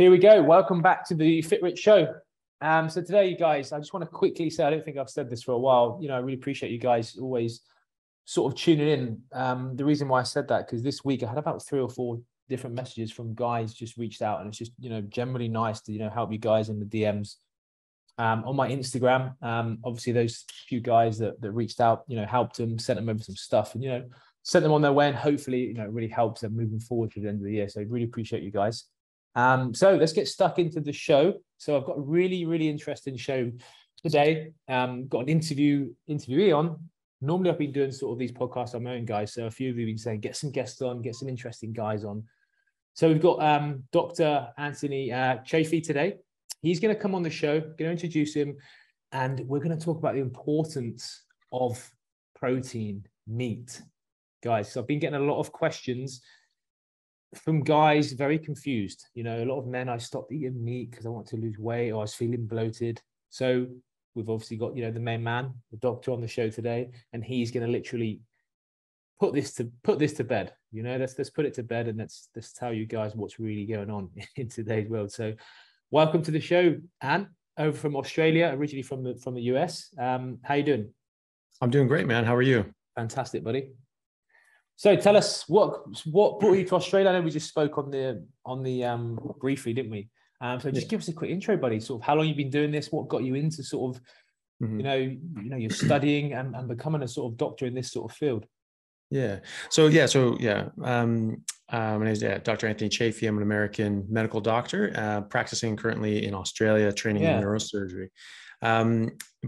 Here we go. Welcome back to the Fit Rich Show. So today, you guys, I just want to quickly say, I don't think I've said this for a while. You know, I really appreciate you guys always sort of tuning in. The reason why I said that, because this week I had about 3 or 4 different messages from guys just reached out. And it's just, you know, generally nice to, you know, help you guys in the DMs. On my Instagram, obviously those few guys that reached out, you know, helped them, sent them over some stuff and, you know, sent them on their way. And hopefully, you know, it really helps them moving forward to the end of the year. So I really appreciate you guys. So let's get stuck into the show. So I've got a really, really interesting show today. Got an interviewee on. Normally I've been doing sort of these podcasts on my own, guys. So a few of you have been saying, get some guests on, get some interesting guys on. So we've got Dr. Anthony Chaffee today. He's going to come on the show, going to introduce him, and we're going to talk about the importance of protein, meat. Guys, so I've been getting a lot of questions from guys very confused. You know, a lot of men, I stopped eating meat because I want to lose weight, or I was feeling bloated. So we've obviously got, you know, the main man, the doctor on the show today, and he's going to literally put this to bed. You know, let's put it to bed and let's tell you guys what's really going on in today's world. So welcome to the show, Anne, over from Australia, originally from the US. How you doing? I'm doing great, man. How are you? Fantastic, buddy. So tell us what brought you to Australia. I know we just spoke on the briefly, didn't we? So just give us a quick intro, buddy. Sort of how long you've been doing this, what got you into sort of, you know, you're studying and becoming a sort of doctor in this sort of field. My name is Dr. Anthony Chaffee. I'm an American medical doctor, practicing currently in Australia, training in neurosurgery.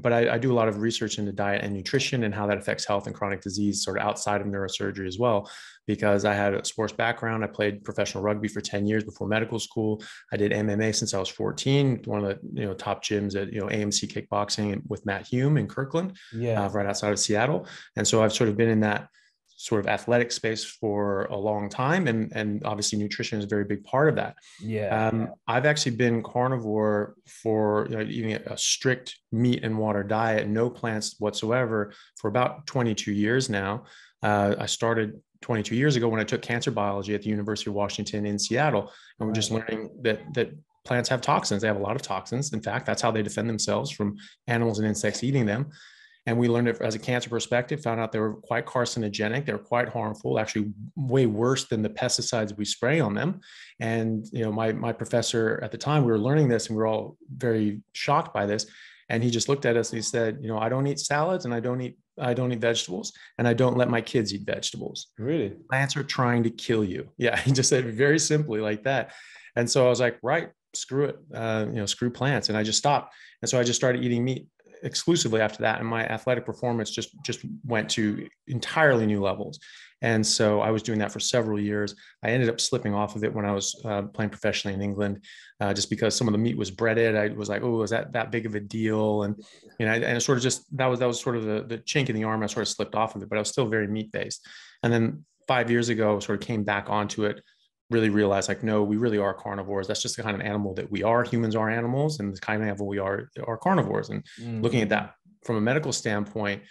But I do a lot of research into diet and nutrition and how that affects health and chronic disease sort of outside of neurosurgery as well, because I had a sports background. I played professional rugby for 10 years before medical school. I did MMA since I was 14, one of the top gyms at AMC Kickboxing with Matt Hume in Kirkland, right outside of Seattle. And so I've sort of been in that sort of athletic space for a long time. And obviously nutrition is a very big part of that. I've actually been carnivore for eating a strict meat and water diet, no plants whatsoever, for about 22 years now. I started 22 years ago when I took cancer biology at the University of Washington in Seattle. And we're just learning that plants have toxins. They have a lot of toxins. In fact, that's how they defend themselves from animals and insects eating them. And we learned it as a cancer perspective, found out they were quite carcinogenic. They were quite harmful, actually way worse than the pesticides we spray on them. And, my professor at the time, we were learning this and we were all very shocked by this. And he just looked at us and he said, I don't eat salads and I don't eat vegetables, and I don't let my kids eat vegetables. Really? Plants are trying to kill you. Yeah. He just said very simply like that. And so I was like, right, screw it. Screw plants. And I just stopped. And so I just started eating meat exclusively after that. And my athletic performance just went to entirely new levels. And so I was doing that for several years. I ended up slipping off of it when I was playing professionally in England, just because some of the meat was breaded. I was like, oh, is that big of a deal? And, and it sort of just, that was sort of the chink in the arm. I sort of slipped off of it, but I was still very meat based. And then 5 years ago, sort of came back onto it, really realized like, no, we really are carnivores. That's just the kind of animal that we are. Humans are animals, and the kind of animal we are carnivores. And looking at that from a medical standpoint,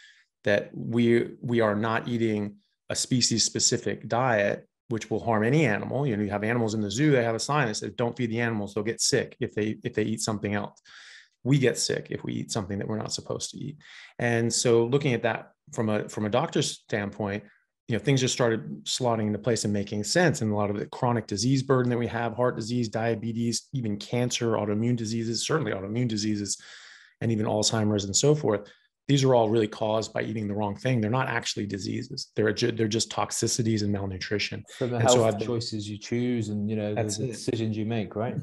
that we are not eating a species specific diet, which will harm any animal. You have animals in the zoo, they have a sign that says, don't feed the animals. They'll get sick if they eat something else. We get sick if we eat something that we're not supposed to eat. And so looking at that from a doctor's standpoint, things just started slotting into place and making sense. And a lot of the chronic disease burden that we have, heart disease, diabetes, even cancer, autoimmune diseases, and even Alzheimer's and so forth. These are all really caused by eating the wrong thing. They're not actually diseases. They're just toxicities and malnutrition. So the health choices you choose and, the decisions you make, right?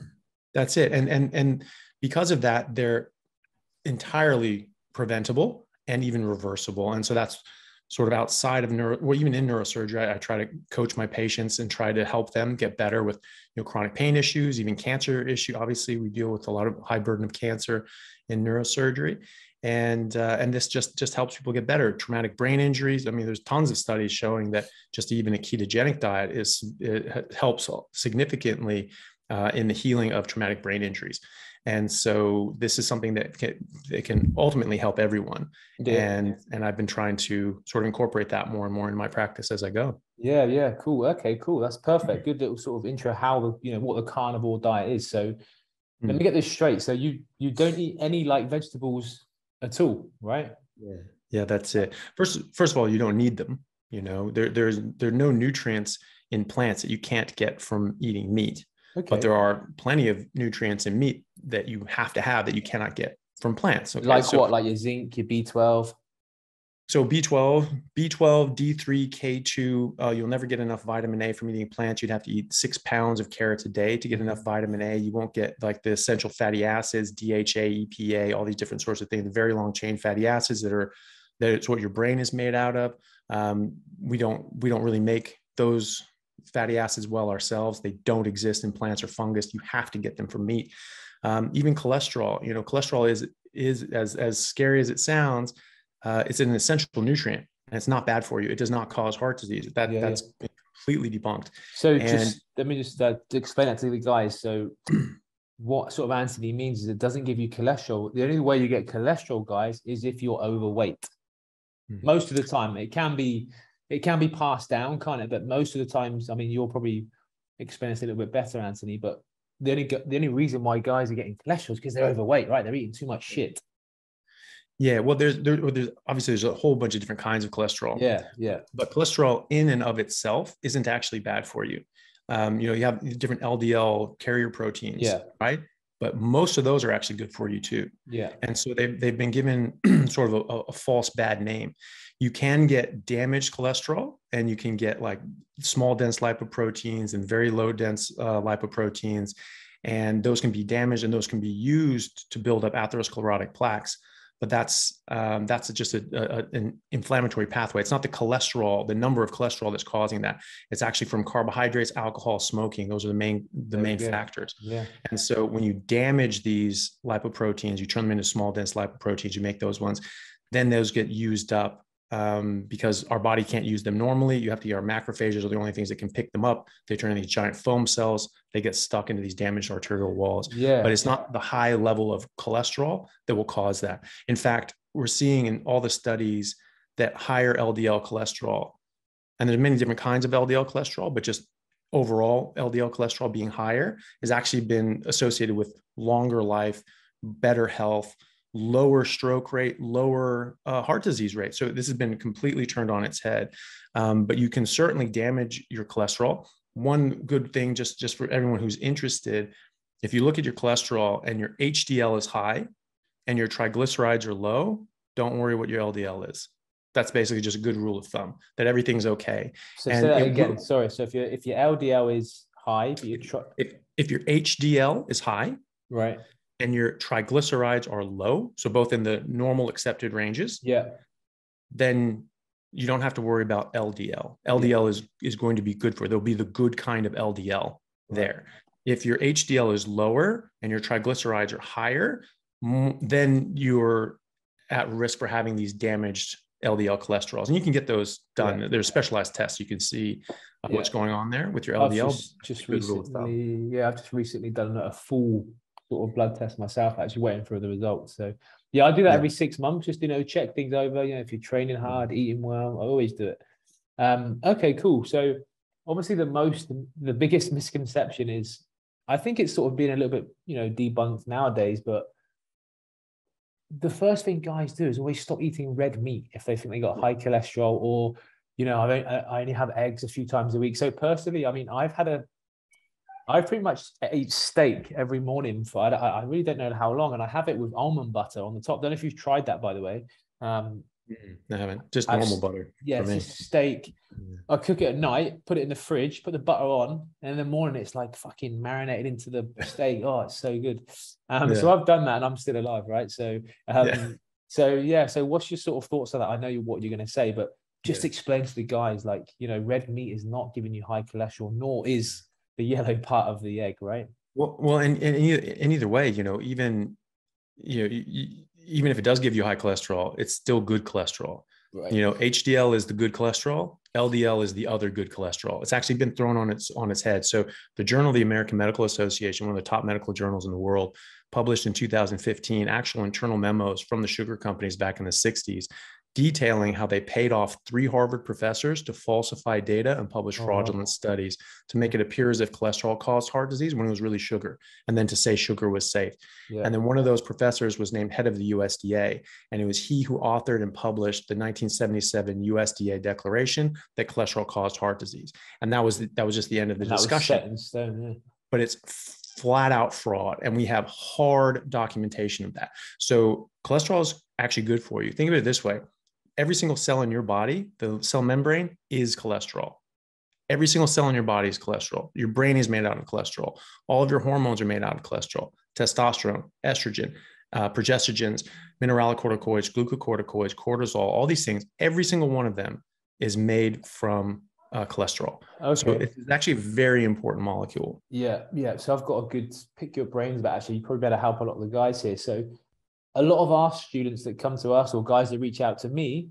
That's it. And because of that, they're entirely preventable and even reversible. And so that's sort of outside of even in neurosurgery, I try to coach my patients and try to help them get better with, chronic pain issues, even cancer issue. Obviously we deal with a lot of high burden of cancer in neurosurgery. And this just helps people get better. Traumatic brain injuries. I mean, there's tons of studies showing that just even a ketogenic diet helps significantly in the healing of traumatic brain injuries. And so this is something that can ultimately help everyone. Yeah. And I've been trying to sort of incorporate that more and more in my practice as I go. Yeah. Yeah. Cool. Okay, cool. That's perfect. Good little sort of intro, how, what the carnivore diet is. So let me get this straight. So you don't eat any like vegetables at all, right? Yeah. Yeah. That's it. First of all, you don't need them. There are no nutrients in plants that you can't get from eating meat. Okay. But there are plenty of nutrients in meat that you have to have that you cannot get from plants. Okay? Like your zinc, your B12? So B12, D3, K2, you'll never get enough vitamin A from eating plants. You'd have to eat 6 pounds of carrots a day to get enough vitamin A. You won't get like the essential fatty acids, DHA, EPA, all these different sorts of things, the very long chain fatty acids that's what your brain is made out of. We don't really make those fatty acids well ourselves. They don't exist in plants or fungus. You have to get them from meat. Even cholesterol, cholesterol is as scary as it sounds. It's an essential nutrient and it's not bad for you. It does not cause heart disease. That's been completely debunked. So let me explain that to the guys. So what sort of Anthony means is it doesn't give you cholesterol. The only way you get cholesterol, guys, is if you're overweight. Mm-hmm. Most of the time it can be passed down, can't it? But most of the times, I mean, you'll probably experience it a little bit better, Anthony, but the only reason why guys are getting cholesterol is because they're overweight, right? They're eating too much shit. Yeah. Well, there's a whole bunch of different kinds of cholesterol. Yeah. Yeah. But cholesterol in and of itself isn't actually bad for you. You have different LDL carrier proteins, yeah, right? But most of those are actually good for you too. Yeah. And so they've been given sort of a false bad name. You can get damaged cholesterol and you can get like small dense lipoproteins and very low dense lipoproteins. And those can be damaged and those can be used to build up atherosclerotic plaques. But that's just an inflammatory pathway. It's not the cholesterol, the number of cholesterol that's causing that. It's actually from carbohydrates, alcohol, smoking. Those are the main factors. Yeah. And so when you damage these lipoproteins, you turn them into small dense lipoproteins, you make those ones, then those get used up because our body can't use them normally. You have to eat our macrophages are the only things that can pick them up. They turn into these giant foam cells. They get stuck into these damaged arterial walls. Yeah. But it's not the high level of cholesterol that will cause that. In fact, we're seeing in all the studies that higher LDL cholesterol, and there's many different kinds of LDL cholesterol, but just overall LDL cholesterol being higher has actually been associated with longer life, better health, lower stroke rate, lower heart disease rate. So this has been completely turned on its head. But you can certainly damage your cholesterol. One good thing, just for everyone who's interested, if you look at your cholesterol and your HDL is high and your triglycerides are low, don't worry what your LDL is. That's basically just a good rule of thumb that everything's okay. So say that again, sorry. So if your LDL is high, but if your HDL is high, right, and your triglycerides are low, so both in the normal accepted ranges, yeah, then you don't have to worry about LDL. LDL is going to be good for, there'll be the good kind of LDL there. If your HDL is lower and your triglycerides are higher, then you're at risk for having these damaged LDL cholesterols. And you can get those done. Yeah. There's specialized tests. You can see what's going on there with your LDL. I've just recently done a full sort of blood test myself, actually waiting for the results. So yeah, I do that every 6 months, just, check things over, if you're training hard, eating well, I always do it. Okay, cool. So obviously the biggest misconception is, I think it's sort of been a little bit, debunked nowadays, but the first thing guys do is always stop eating red meat if they think they got high cholesterol or, I only have eggs a few times a week. So personally, I mean, I pretty much eat steak every morning for, I really don't know how long. And I have it with almond butter on the top. Don't know if you've tried that, by the way. No, I haven't. Just normal butter. Yeah, it's just steak. Yeah. I cook it at night, put it in the fridge, put the butter on. And in the morning, it's like fucking marinated into the steak. Oh, it's so good. So I've done that and I'm still alive, right? So, So what's your sort of thoughts on that? I know what you're going to say, but just explain to the guys, like, red meat is not giving you high cholesterol, nor is the yellow part of the egg, right? Well, and either way, even if it does give you high cholesterol, it's still good cholesterol. Right. You know, HDL is the good cholesterol. LDL is the other good cholesterol. It's actually been thrown on its head. So the Journal of the American Medical Association, one of the top medical journals in the world, published in 2015 actual internal memos from the sugar companies back in the 60s, detailing how they paid off 3 Harvard professors to falsify data and publish fraudulent studies to make it appear as if cholesterol caused heart disease when it was really sugar, and then to say sugar was safe. Yeah. And then one of those professors was named head of the USDA, and it was he who authored and published the 1977 USDA declaration that cholesterol caused heart disease. And that was just the end of the discussion. That was set in stone, yeah. But it's flat out fraud. And we have hard documentation of that. So cholesterol is actually good for you. Think of it this way. Every single cell in your body, the cell membrane is cholesterol. Every single cell in your body is cholesterol. Your brain is made out of cholesterol. All of your hormones are made out of cholesterol. Testosterone, estrogen, progestogens, mineralocorticoids, glucocorticoids, cortisol, all these things, every single one of them is made from cholesterol. Okay. So it's actually a very important molecule. Yeah. Yeah. So I've got a good pick your brains about actually, you probably better help a lot of the guys here. So a lot of our students that come to us or guys that reach out to me,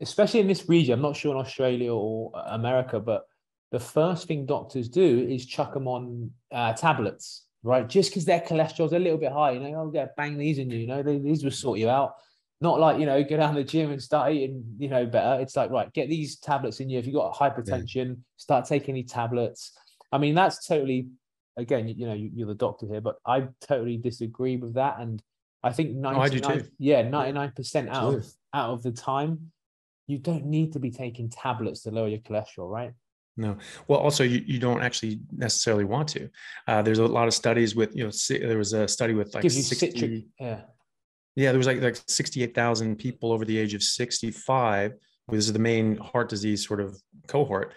especially in this region, I'm not sure in Australia or America, but the first thing doctors do is chuck them on tablets, right? Just because their cholesterol's a little bit high, you know, oh yeah, bang these in you, you know, these will sort you out. Not like, you know, go down to the gym and start eating, you know, better. It's like, right, get these tablets in you. If you've got hypertension, start taking these tablets. I mean, that's totally, again, you know, you're the doctor here, but I totally disagree with that. And I think 99% out of the time, you don't need to be taking tablets to lower your cholesterol, right? No. Well, also, you don't actually necessarily want to. There's a lot of studies with, you know, there was a study with like gives you 60. Citric, yeah. Yeah, there was like 68,000 people over the age of 65, which is the main heart disease sort of cohort.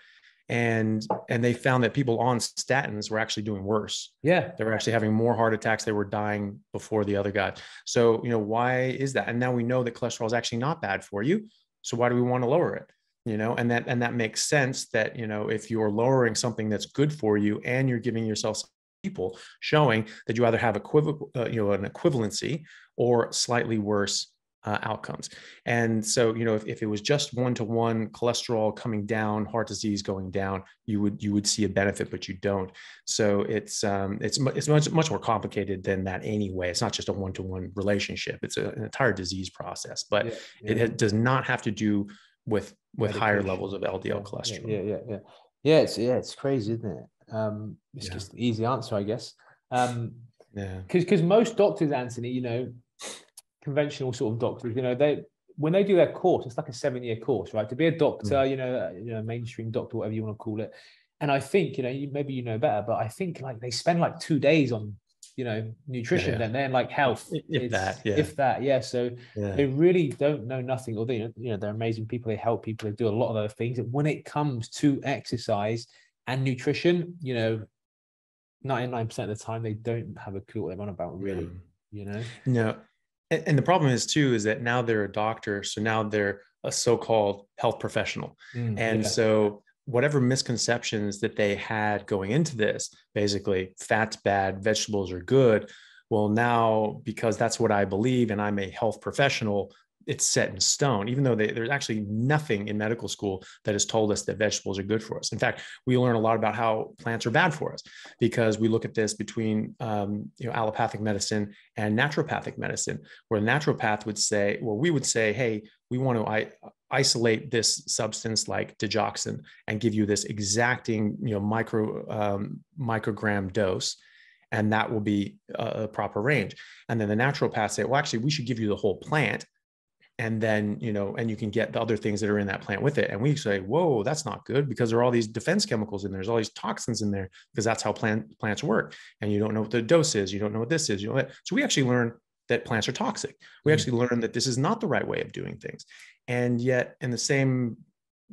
And they found that people on statins were actually doing worse. Yeah. They were actually having more heart attacks. They were dying before the other guys. So, you know, why is that? And now we know that cholesterol is actually not bad for you. So why do we want to lower it? You know, and that makes sense that, you know, if you're lowering something that's good for you and you're giving yourself people showing that you either have an equivalency or slightly worse outcomes. And so, you know, if it was just one-to-one cholesterol coming down, heart disease going down, you would see a benefit, but you don't. So it's much more complicated than that anyway. It's not just a one-to-one relationship. It's an entire disease process, but it does not have to do with higher levels of LDL cholesterol. Yeah. It's crazy, isn't it? It's just the easy answer, I guess. Because most doctors, Anthony, you know, conventional sort of doctors, you know, when they do their course, it's like a 7-year course, right? To be a doctor, you know, mainstream doctor, whatever you want to call it. And I think, you know, maybe you know better, but I think like they spend like 2 days on, you know, nutrition and then like health. If that. So they really don't know nothing. Although, you know, they're amazing people. They help people. They do a lot of other things. And when it comes to exercise and nutrition, you know, 99% of the time, they don't have a clue what they're on about, really, you know? No. And the problem is, too, is that now they're a doctor. So now they're a so-called health professional. So whatever misconceptions that they had going into this, basically, fat's bad, vegetables are good. Well, now, because that's what I believe and I'm a health professional, it's set in stone, even though there's actually nothing in medical school that has told us that vegetables are good for us. In fact, we learn a lot about how plants are bad for us because we look at this between allopathic medicine and naturopathic medicine, where a naturopath would say, well, we would say, hey, we want to isolate this substance like digoxin and give you this exacting, you know, microgram dose. And that will be a proper range. And then the naturopath say, well, actually, we should give you the whole plant. And then, you know, and you can get the other things that are in that plant with it. And we say, whoa, that's not good because there are all these defense chemicals in there. There's all these toxins in there because that's how plants work. And you don't know what the dose is. You don't know what this is. You know, so we actually learn that plants are toxic. We actually learn that this is not the right way of doing things. And yet in the same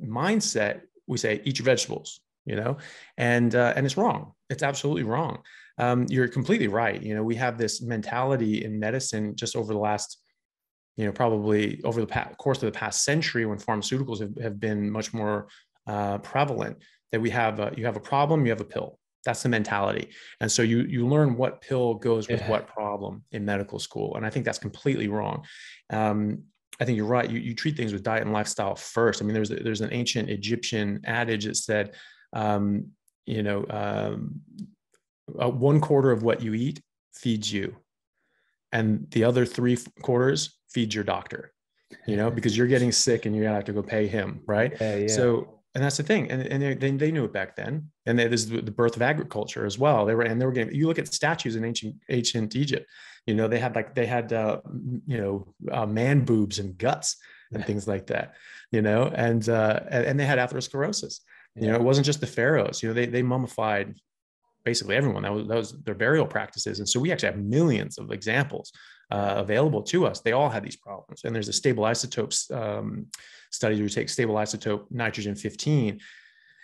mindset, we say, eat your vegetables, you know, and it's wrong. It's absolutely wrong. You're completely right. You know, we have this mentality in medicine just over the last, you know, probably over the course of the past century when pharmaceuticals have been much more prevalent, that we have, you have a problem, you have a pill. That's the mentality. And so you learn what pill goes with what problem in medical school. And I think that's completely wrong. I think you're right. You treat things with diet and lifestyle first. I mean, there's an ancient Egyptian adage that said, one quarter of what you eat feeds you, and the other three quarters feeds your doctor, because you're getting sick and you're gonna have to go pay him. Right. Yeah. So, and that's the thing. And they knew it back then. And this is the birth of agriculture as well. They were getting, you look at statues in ancient Egypt, they had man boobs and guts and things like that, and they had atherosclerosis. It wasn't just the pharaohs, they mummified basically everyone. That was their burial practices. And so we actually have millions of examples available to us. They all had these problems. And there's a stable isotopes study where you take stable isotope nitrogen 15,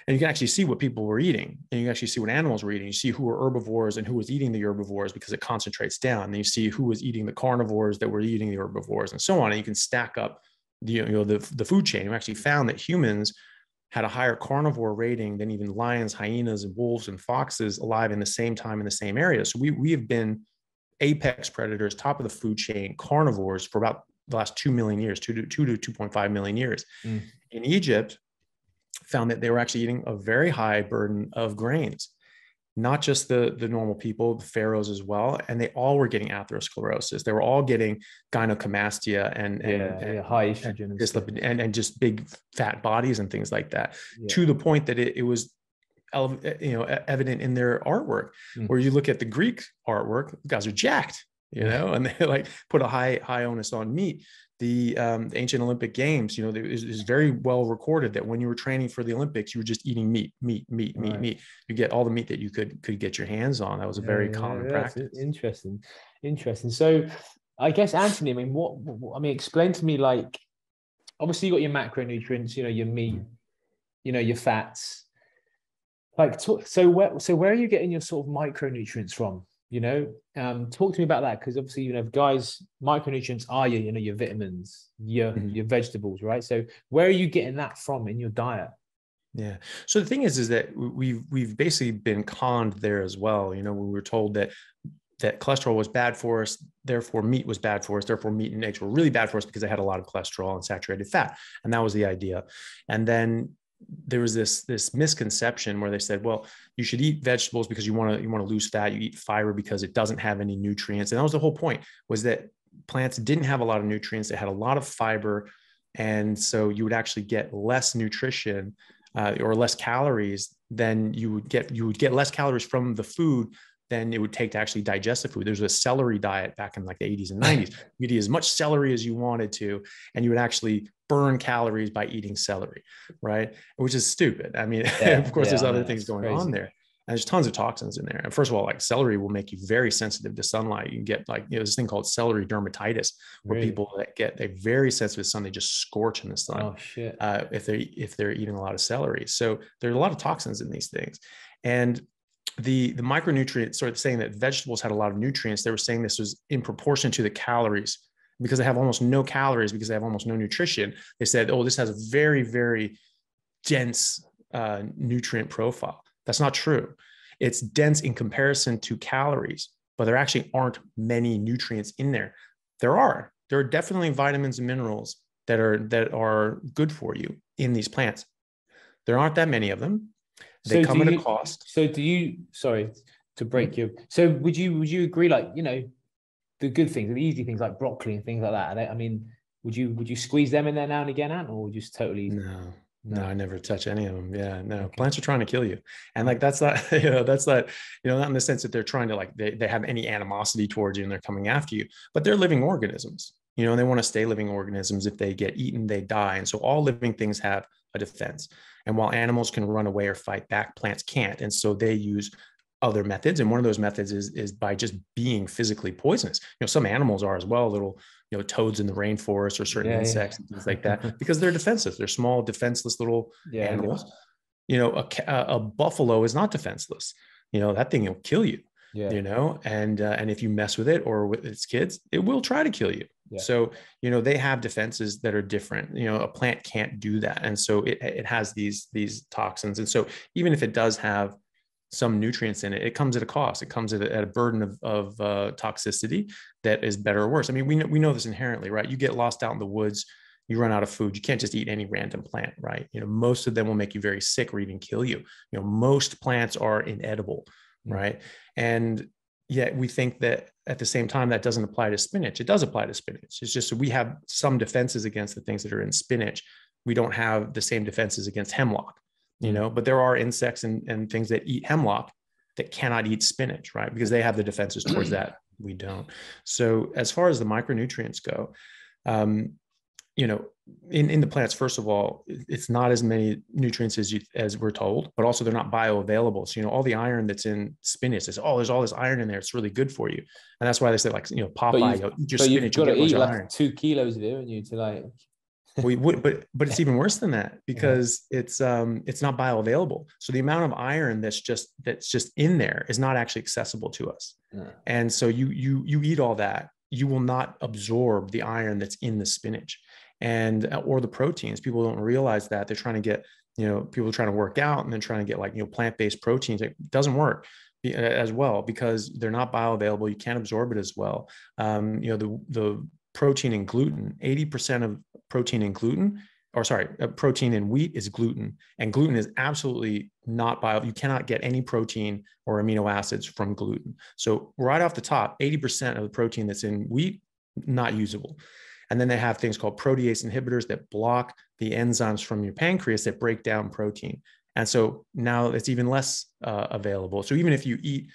and you can actually see what people were eating, and you can actually see what animals were eating. You see who were herbivores and who was eating the herbivores, because it concentrates down. And you see who was eating the carnivores that were eating the herbivores, and so on. And you can stack up the food chain. We actually found that humans had a higher carnivore rating than even lions, hyenas, and wolves and foxes alive in the same time in the same area. So we have been apex predators, top of the food chain, carnivores for about the last 2 million years, 2 to 2.5 million years. Mm. In Egypt, found that they were actually eating a very high burden of grains, not just the normal people, the pharaohs as well. And they all were getting atherosclerosis. They were all getting gynecomastia and high estrogen and just big fat bodies and things like that, to the point that it was evident in their artwork. Mm. Where you look at the Greek artwork, the guys are jacked, and they put a high onus on meat. The ancient Olympic Games, is very well recorded that when you were training for the Olympics, you were just eating meat, right. Meat. You get all the meat that you could get your hands on. That was a very common practice. Interesting. So, I guess, Anthony, explain to me, obviously you got your macronutrients, your meat, your fats. So where are you getting your sort of micronutrients from? Talk to me about that, because obviously, guys, micronutrients are your vitamins, your vegetables, right? So where are you getting that from in your diet? Yeah. So the thing is that we've basically been conned there as well. We were told that cholesterol was bad for us, therefore meat was bad for us, therefore meat and eggs were really bad for us because they had a lot of cholesterol and saturated fat. And that was the idea. And then there was this misconception where they said, well, you should eat vegetables because you want to lose fat. You eat fiber because it doesn't have any nutrients. And that was the whole point, was that plants didn't have a lot of nutrients. They had a lot of fiber. And so you would actually get less nutrition or less calories than you would get less calories from the food than it would take to actually digest the food. There's a celery diet back in the 80s and 90s. You'd eat as much celery as you wanted to, and you would actually burn calories by eating celery, right? Which is stupid. There's other things going on there. And there's tons of toxins in there. And first of all, celery will make you very sensitive to sunlight. You can get this thing called celery dermatitis, where people that get very sensitive to sun, they just scorch in the sun. Oh, shit. If they're eating a lot of celery. So there are a lot of toxins in these things. And the micronutrients, sort of saying that vegetables had a lot of nutrients, they were saying this was in proportion to the calories, because they have almost no calories, because they have almost no nutrition. They said, oh, this has a very, very dense nutrient profile. That's not true. It's dense in comparison to calories, but there actually aren't many nutrients in there. There are definitely vitamins and minerals that are good for you in these plants. There aren't that many of them. They come at a cost. So do you, sorry to break you. So would you agree, the good things, the easy things like broccoli and things like that? Would you squeeze them in there now and again, Ant, or just totally? No, I never touch any of them. Yeah, no, okay. Plants are trying to kill you. And that's not in the sense that they're trying to they have any animosity towards you and they're coming after you, but they're living organisms, and they want to stay living organisms. If they get eaten, they die. And so all living things have a defense. And while animals can run away or fight back, plants can't. And so they use other methods. And one of those methods is by just being physically poisonous. Some animals are as well, little, toads in the rainforest or certain insects and things like that, because they're defensive. They're small, defenseless little animals. A buffalo is not defenseless. That thing will kill you, and if you mess with it or with its kids, it will try to kill you. Yeah. So, they have defenses that are different, a plant can't do that. And so it has these toxins. And so even if it does have some nutrients in it, it comes at a cost. It comes at a burden of toxicity that is better or worse. I mean, we know this inherently, right? You get lost out in the woods, you run out of food. You can't just eat any random plant, right? You know, most of them will make you very sick or even kill you. You know, most plants are inedible, right? And yet we think that at the same time, that doesn't apply to spinach. It does apply to spinach. It's just, we have some defenses against the things that are in spinach. We don't have the same defenses against hemlock, you know, but there are insects and things that eat hemlock that cannot eat spinach, right? Because they have the defenses towards that. We don't. So as far as the micronutrients go, you know, in the plants, first of all, it's not as many nutrients as we're told, but also they're not bioavailable. So, you know, all the iron that's in spinach is, oh, there's all this iron in there. It's really good for you. And that's why they say, like, you know, Popeye, eat your spinach, you've got to eat like 2 kilos of it, haven't you, to like... We would, but it's even worse than that, because it's not bioavailable. So the amount of iron that's just in there is not actually accessible to us. Yeah. And so you eat all that, you will not absorb the iron that's in the spinach and, or the proteins. People don't realize that. They're trying to get, you know, people trying to work out and then trying to get, like, you know, plant-based proteins. It doesn't work as well because they're not bioavailable. You can't absorb it as well. You know, the protein and gluten, 80% of protein in wheat is gluten, and gluten is absolutely not bio. You cannot get any protein or amino acids from gluten. So right off the top, 80% of the protein that's in wheat, not usable. And then they have things called protease inhibitors that block the enzymes from your pancreas that break down protein. And so now it's even less available. So even if you eat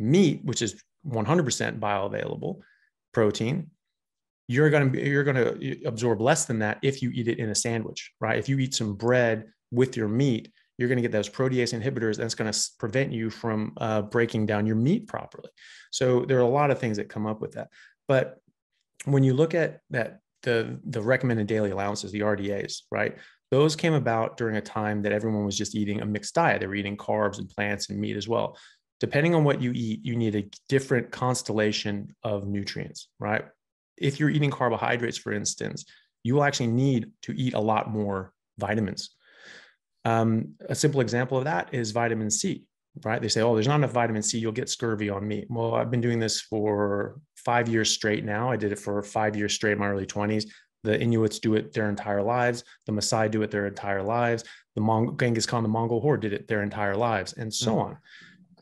meat, which is 100% bioavailable protein, you're going to absorb less than that if you eat it in a sandwich, right? If you eat some bread with your meat, you're going to get those protease inhibitors. That's going to prevent you from breaking down your meat properly. So there are a lot of things that come up with that. But when you look at that, the recommended daily allowances, the RDAs, right? Those came about during a time that everyone was just eating a mixed diet. They were eating carbs and plants and meat as well. Depending on what you eat, you need a different constellation of nutrients, right? If you're eating carbohydrates, for instance, you will actually need to eat a lot more vitamins. A simple example of that is vitamin C, right? They say, oh, there's not enough vitamin C. You'll get scurvy on meat. Well, I've been doing this for 5 years straight now. I did it for 5 years straight in my early 20s. The Inuits do it their entire lives. The Maasai do it their entire lives. The Genghis Khan, the Mongol horde, did it their entire lives, and so on.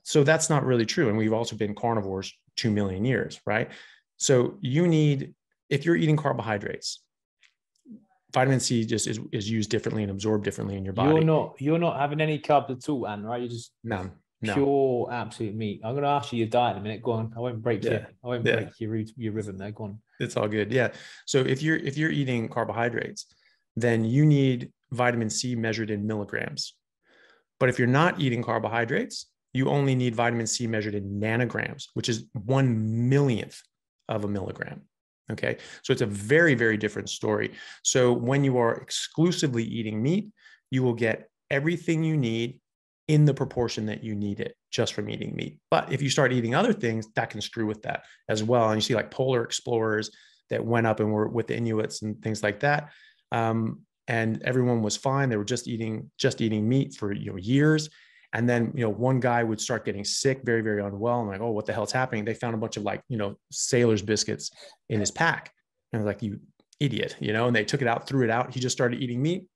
So that's not really true. And we've also been carnivores 2 million years, right? So you need, if you're eating carbohydrates, vitamin C just is used differently and absorbed differently in your body. You're not having any carbs at all, Anne, right? You're just pure absolute meat. I'm going to ask you your diet in a minute. Go on. I won't break you. I won't break your rhythm there. Go on. It's all good. Yeah. So if you're eating carbohydrates, then you need vitamin C measured in milligrams. But if you're not eating carbohydrates, you only need vitamin C measured in nanograms, which is 1/1,000,000th of a milligram. Okay. So it's a very, very different story. So when you are exclusively eating meat, you will get everything you need in the proportion that you need it just from eating meat. But if you start eating other things, that can screw with that as well. And you see, like, polar explorers that went up and were with the Inuits and things like that. And everyone was fine. They were just eating meat for, you know, years. And then, you know, one guy would start getting sick, very, very unwell. And like, oh, what the hell's happening? They found a bunch of, like, you know, sailor's biscuits in his pack. And they're like, you idiot, you know, and they took it out, threw it out. He just started eating meat,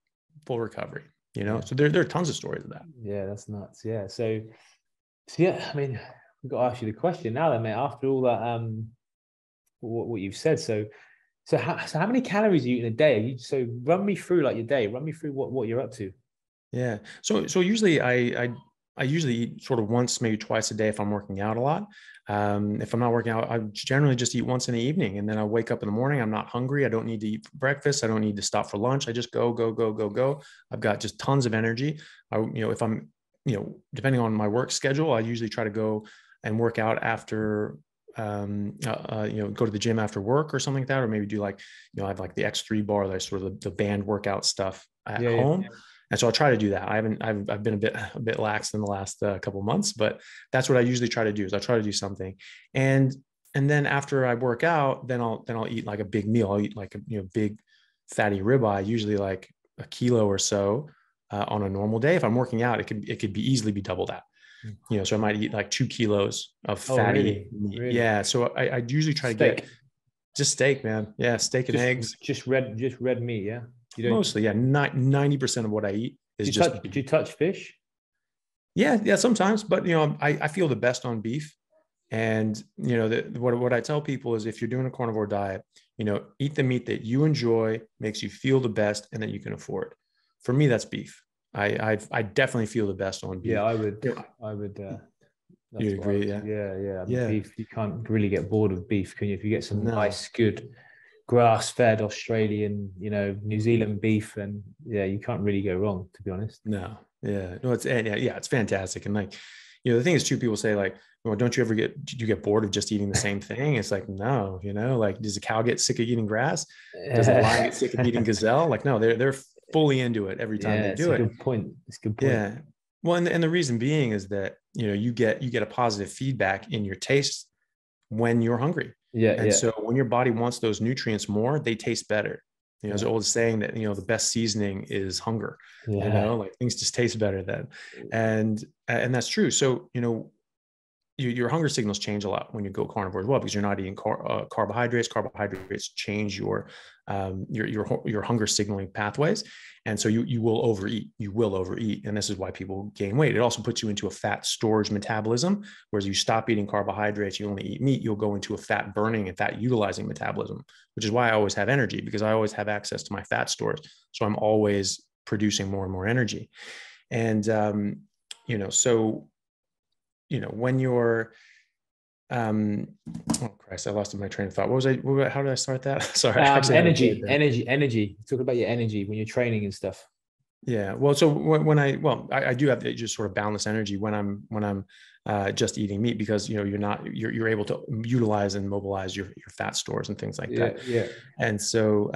full recovery, you know? Yeah. So there are tons of stories of that. Yeah, that's nuts. Yeah. So yeah, I mean, we've got to ask you the question now then, mate, after all that, what you've said. So how many calories are you eating a day? So run me through, like, your day, run me through what you're up to. Yeah. So usually I usually eat sort of once, maybe twice a day if I'm working out a lot. If I'm not working out, I generally just eat once in the evening, and then I wake up in the morning. I'm not hungry. I don't need to eat breakfast. I don't need to stop for lunch. I just go. I've got just tons of energy. If I'm, depending on my work schedule, I usually try to go and work out after, go to the gym after work or something like that, or maybe do, like, I have, like, the X3 bar, that's sort of the band workout stuff at home. Yeah. And so I'll try to do that. I've been a bit lax in the last couple of months, but that's what I usually try to do, is I try to do something. And then after I work out, then I'll eat, like, a big meal. I'll eat, like, a big fatty ribeye, usually like 1 kilo or so on a normal day. If I'm working out, it could easily be double that. you know, so I might eat like 2 kilos of fatty meat. Really? Yeah. So I usually try to get just steak, man. Yeah. Steak and eggs. Just red meat. Yeah. You don't... Mostly. Yeah. 90% of what I eat is just. Did you touch fish? Yeah. Yeah. Sometimes, but you know, I feel the best on beef. And you know, what I tell people is if you're doing a carnivore diet, you know, eat the meat that you enjoy, makes you feel the best, and that you can afford. For me, that's beef. I definitely feel the best on beef. Yeah, I would. You agree? Yeah. Beef, you can't really get bored of beef, can you? If you get some nice, good, grass-fed Australian, you know, New Zealand beef, and yeah, you can't really go wrong, to be honest. No, yeah, no, it's fantastic. And like, you know, the thing is, too, people say like, well, don't you ever get bored of just eating the same thing? It's like, no, you know, like, does a cow get sick of eating grass? Does a lion get sick of eating gazelle? Like, no, they're fully into it every time they do it. It's a good point. Yeah. Well, and the reason being is that, you know, you get a positive feedback in your taste when you're hungry. Yeah. And so when your body wants those nutrients more, they taste better. You know, there's an old saying that, you know, the best seasoning is hunger, you know, like things just taste better then. And that's true. So, you know, your hunger signals change a lot when you go carnivore as well, because you're not eating carbohydrates. Carbohydrates change your hunger signaling pathways. And so you will overeat. And this is why people gain weight. It also puts you into a fat storage metabolism, whereas you stop eating carbohydrates, you only eat meat, you'll go into a fat burning and fat utilizing metabolism, which is why I always have energy, because I always have access to my fat stores. So I'm always producing more and more energy. And, you know, so, you know, when you're, oh Christ, I lost my train of thought. How did I start that? Sorry. Energy. Talk about your energy when you're training and stuff. Yeah. Well, so I do have to just sort of balance energy when I'm just eating meat, because, you know, you're able to utilize and mobilize your fat stores and things like that. Yeah. And so,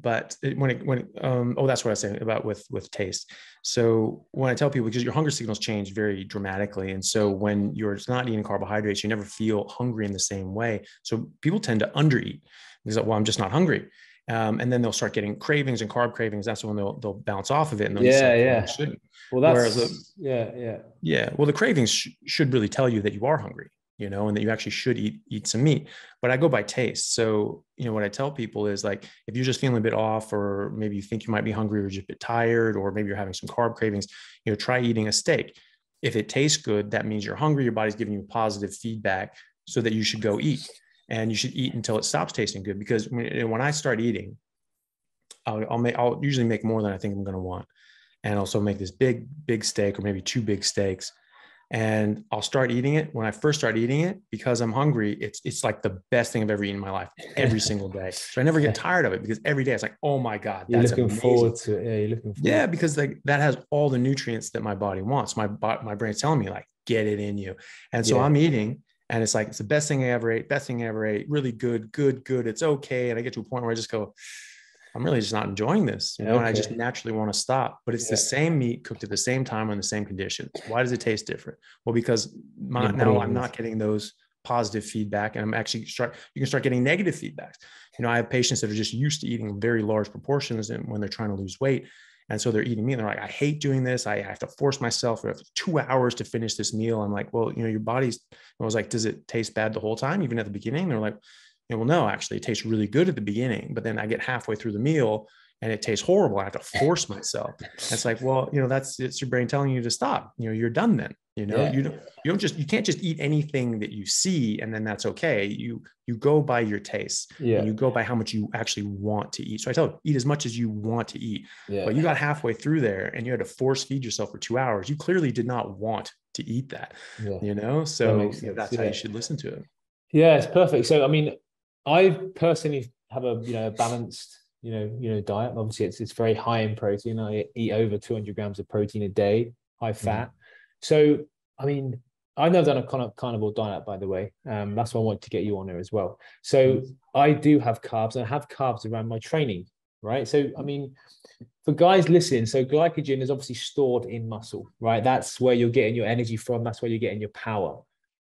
that's what I was saying about with taste. So when I tell people, because your hunger signals change very dramatically. And so when you're not eating carbohydrates, you never feel hungry in the same way. So people tend to undereat because, well, I'm just not hungry. And then they'll start getting cravings and carb cravings. That's when they'll bounce off of it. And they'll decide. Well, that's. Well, the cravings should really tell you that you are hungry, you know, and that you actually should eat some meat. But I go by taste. So, you know, what I tell people is like, if you're just feeling a bit off, or maybe you think you might be hungry or just a bit tired, or maybe you're having some carb cravings, you know, try eating a steak. If it tastes good, that means you're hungry. Your body's giving you positive feedback so that you should go eat. And you should eat until it stops tasting good, because when I start eating, I'll usually make more than I think I'm going to want. And also make this big steak, or maybe 2 big steaks. And I'll start eating it. When I first start eating it, because I'm hungry, it's like the best thing I've ever eaten in my life, every single day. So I never get tired of it, because every day it's like, oh my God, that's amazing. You're looking forward to it. Yeah, you're looking forward. Yeah, because like that has all the nutrients that my body wants. My brain's telling me like, get it in you. And so I'm eating. And it's like, it's the best thing I ever ate, really good. It's okay. And I get to a point where I just go, I'm really just not enjoying this, you know, and I just naturally want to stop. But it's the same meat cooked at the same time in the same conditions. Why does it taste different? Well, because I'm not getting those positive feedback, and you can start getting negative feedbacks. You know, I have patients that are just used to eating very large proportions, and when they're trying to lose weight, and so they're eating meat and they're like, I hate doing this. I have to force myself for 2 hours to finish this meal. I'm like, well, you know, your body's, I was like, does it taste bad the whole time? Even at the beginning? They're like, you know, well, no, actually it tastes really good at the beginning, but then I get halfway through the meal and it tastes horrible. I have to force myself. It's like, well, you know, it's your brain telling you to stop, you know, you're done then, you know, you can't just eat anything that you see. And then that's okay. You go by your taste, and you go by how much you actually want to eat. So I tell them, eat as much as you want to eat, but you got halfway through there and you had to force feed yourself for 2 hours. You clearly did not want to eat that, you know? So that's how you should listen to it. Yeah. It's perfect. So, I mean, I personally have a, you know, balanced, you know, diet. Obviously, it's very high in protein. I eat over 200 grams of protein a day, high fat. So, I mean, I've never done a carnivore diet, by the way. That's why I wanted to get you on there as well. So I do have carbs, and I have carbs around my training, right? So, I mean, for guys listening, so glycogen is obviously stored in muscle, right? That's where you're getting your energy from. That's where you're getting your power.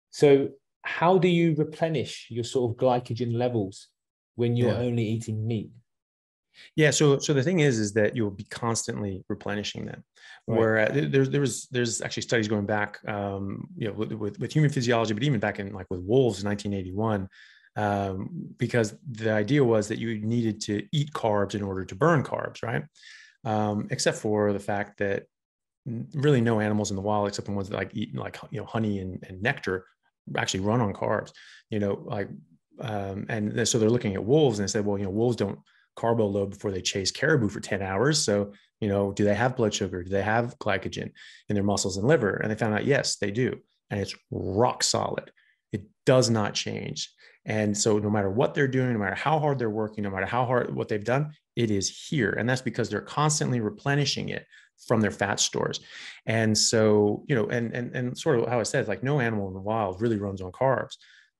So how do you replenish your sort of glycogen levels when you're only eating meat? Yeah. So the thing is that you'll be constantly replenishing them. Right. Where there's actually studies going back, with human physiology, but even back in like with wolves in 1981, because the idea was that you needed to eat carbs in order to burn carbs. Right. Except for the fact that really no animals in the wild, except the ones that like eat like, honey and nectar, actually run on carbs, and so they're looking at wolves and they said, well, wolves don't carbo load before they chase caribou for 10 hours. So, do they have blood sugar? Do they have glycogen in their muscles and liver? And they found out, yes, they do. And it's rock solid. It does not change. And so no matter what they're doing, no matter how hard they're working, no matter how hard what they've done, it is here. And that's because they're constantly replenishing it from their fat stores. And so, and sort of how I said, like no animal in the wild really runs on carbs.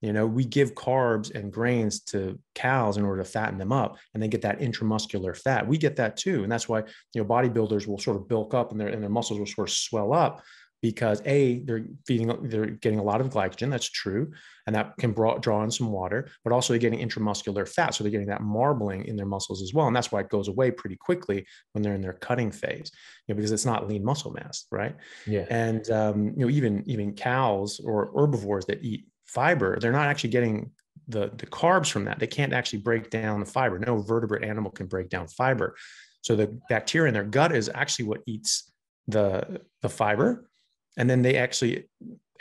We give carbs and grains to cows in order to fatten them up, and they get that intramuscular fat. We get that too. And that's why, bodybuilders will sort of bulk up and their muscles will sort of swell up, because they're getting a lot of glycogen. That's true. And that can draw in some water, but also they're getting intramuscular fat. So they're getting that marbling in their muscles as well. And that's why it goes away pretty quickly when they're in their cutting phase, because it's not lean muscle mass. Right. Yeah. And, even cows or herbivores that eat fiber, they're not actually getting the carbs from that. They can't actually break down the fiber. No vertebrate animal can break down fiber. So the bacteria in their gut is actually what eats the fiber. And then they actually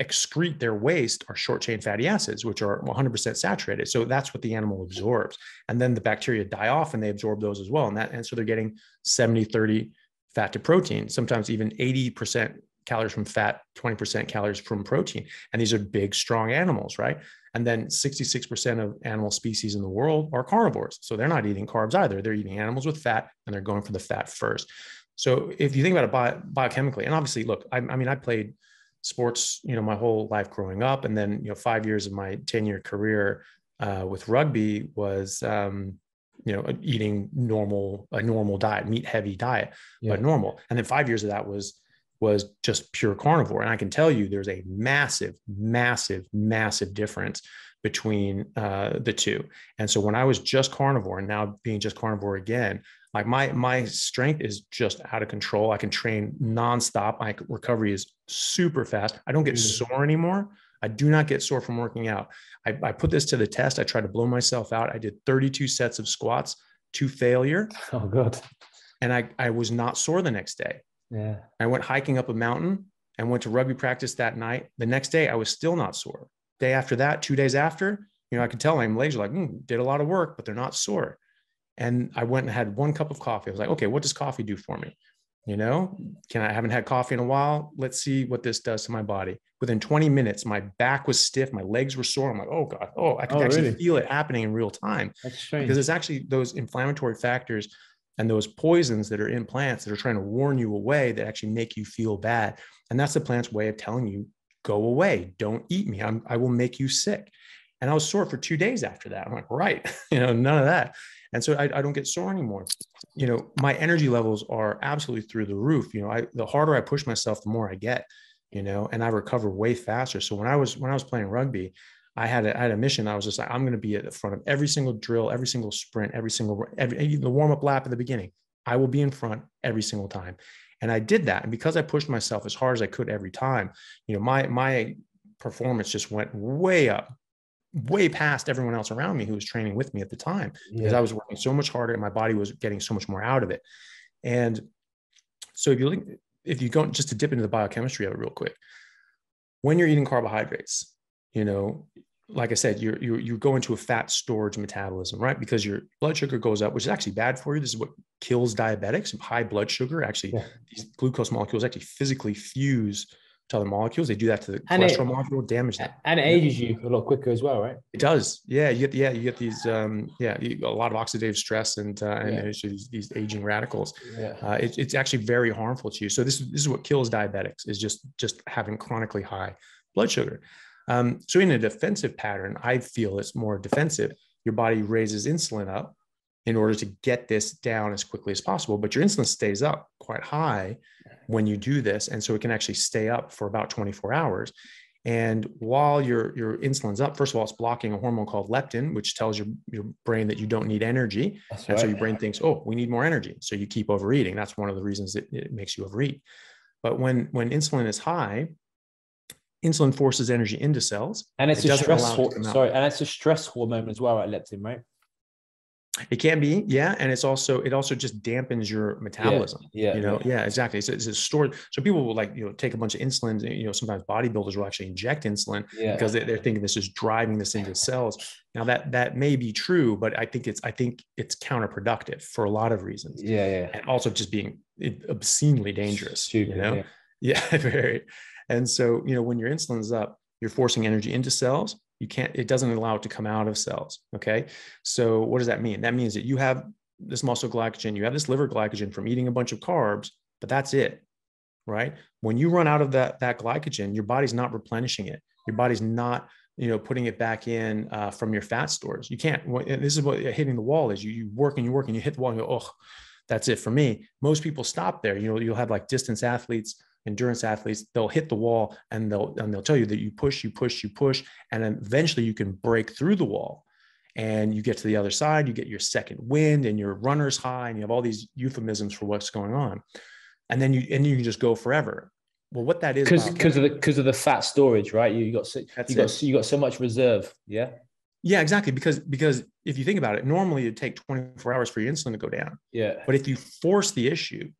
excrete their waste or short chain fatty acids, which are 100% saturated. So that's what the animal absorbs. And then the bacteria die off and they absorb those as well. And so they're getting 70-30 fat to protein, sometimes even 80% calories from fat, 20% calories from protein. And these are big, strong animals, right? And then 66% of animal species in the world are carnivores. So they're not eating carbs either. They're eating animals with fat, and they're going for the fat first. So if you think about it biochemically, and obviously, look, I played sports, my whole life growing up, and then 5 years of my 10-year career with rugby was, eating a normal diet, meat-heavy diet, yeah. But normal. And then 5 years of that was just pure carnivore. And I can tell you, there's a massive, massive, massive difference between the two. And so when I was just carnivore, and now being just carnivore again, like my strength is just out of control. I can train nonstop. My recovery is super fast. I don't get sore anymore. I do not get sore from working out. I put this to the test. I tried to blow myself out. I did 32 sets of squats to failure. Oh, good. And I was not sore the next day. Yeah. I went hiking up a mountain and went to rugby practice that night. The next day, I was still not sore. Day after that, 2 days after, I could tell I'm lazy, like, did a lot of work, but they're not sore. And I went and had one cup of coffee. I was like, okay, what does coffee do for me? I haven't had coffee in a while. Let's see what this does to my body. Within 20 minutes, my back was stiff. My legs were sore. I'm like, oh God, I could actually feel it happening in real time. That's strange. Because it's actually those inflammatory factors and those poisons that are in plants that are trying to warn you away, that actually make you feel bad. And that's the plant's way of telling you, go away. Don't eat me. I will make you sick. And I was sore for 2 days after that. I'm like, right, none of that. And so I don't get sore anymore. My energy levels are absolutely through the roof. The harder I push myself, the more I get, and I recover way faster. So when I was playing rugby, I had a mission. I was just like, I'm going to be at the front of every single drill, every single sprint, even the warm-up lap at the beginning. I will be in front every single time. And I did that. And because I pushed myself as hard as I could every time, my performance just went way up, way past everyone else around me who was training with me at the time, because I was working so much harder and my body was getting so much more out of it. And so if you go just to dip into the biochemistry of it real quick, when you're eating carbohydrates, like I said, you go into a fat storage metabolism, right? Because your blood sugar goes up, which is actually bad for you. This is what kills diabetics. High blood sugar, actually, these glucose molecules actually physically fuse to other molecules. They do that to the cholesterol molecule, damage that. And it ages you a lot quicker as well, right? It does. Yeah. You get these, a lot of oxidative stress and these aging radicals. Yeah. It's actually very harmful to you. So this is what kills diabetics, is just having chronically high blood sugar. So in a defensive pattern, I feel it's more defensive. Your body raises insulin up in order to get this down as quickly as possible, but your insulin stays up quite high when you do this. And so it can actually stay up for about 24 hours. And while your insulin's up, first of all, it's blocking a hormone called leptin, which tells your brain that you don't need energy. That's right. And so your brain thinks, oh, we need more energy. So you keep overeating. That's one of the reasons that it makes you overeat. But when insulin is high, insulin forces energy into cells. And it's a stress hormone as well, right? Leptin, right? It can be, yeah. And it's also, it also just dampens your metabolism. Yeah, you know, yeah, exactly. So it's a stored. So people will, like, you know, take a bunch of insulin, you know, sometimes bodybuilders will actually inject insulin because they're thinking this is driving this into cells. Now that may be true, but I think it's counterproductive for a lot of reasons. Yeah. And also just being obscenely dangerous, stupid, you know? Yeah, very. And so, you know, when your insulin's up, you're forcing energy into cells. You can't, it doesn't allow it to come out of cells. Okay. So what does that mean? That means that you have this muscle glycogen, you have this liver glycogen from eating a bunch of carbs, but that's it, right? When you run out of that glycogen, your body's not replenishing it. Your body's not, you know, putting it back in from your fat stores. You can't, and this is what hitting the wall is. You work and you work and you hit the wall and you go, oh, that's it for me. Most people stop there. You know, you'll have like distance athletes, endurance athletes, they'll hit the wall and they'll tell you that you push, you push, you push, and eventually you can break through the wall and you get to the other side, you get your second wind and your runner's high and you have all these euphemisms for what's going on. And then you can just go forever. Well, what that is because of the fat storage, right? You got so much reserve. Yeah. Yeah, exactly. Because if you think about it, normally it'd take 24 hours for your insulin to go down. Yeah. But if you force the issue,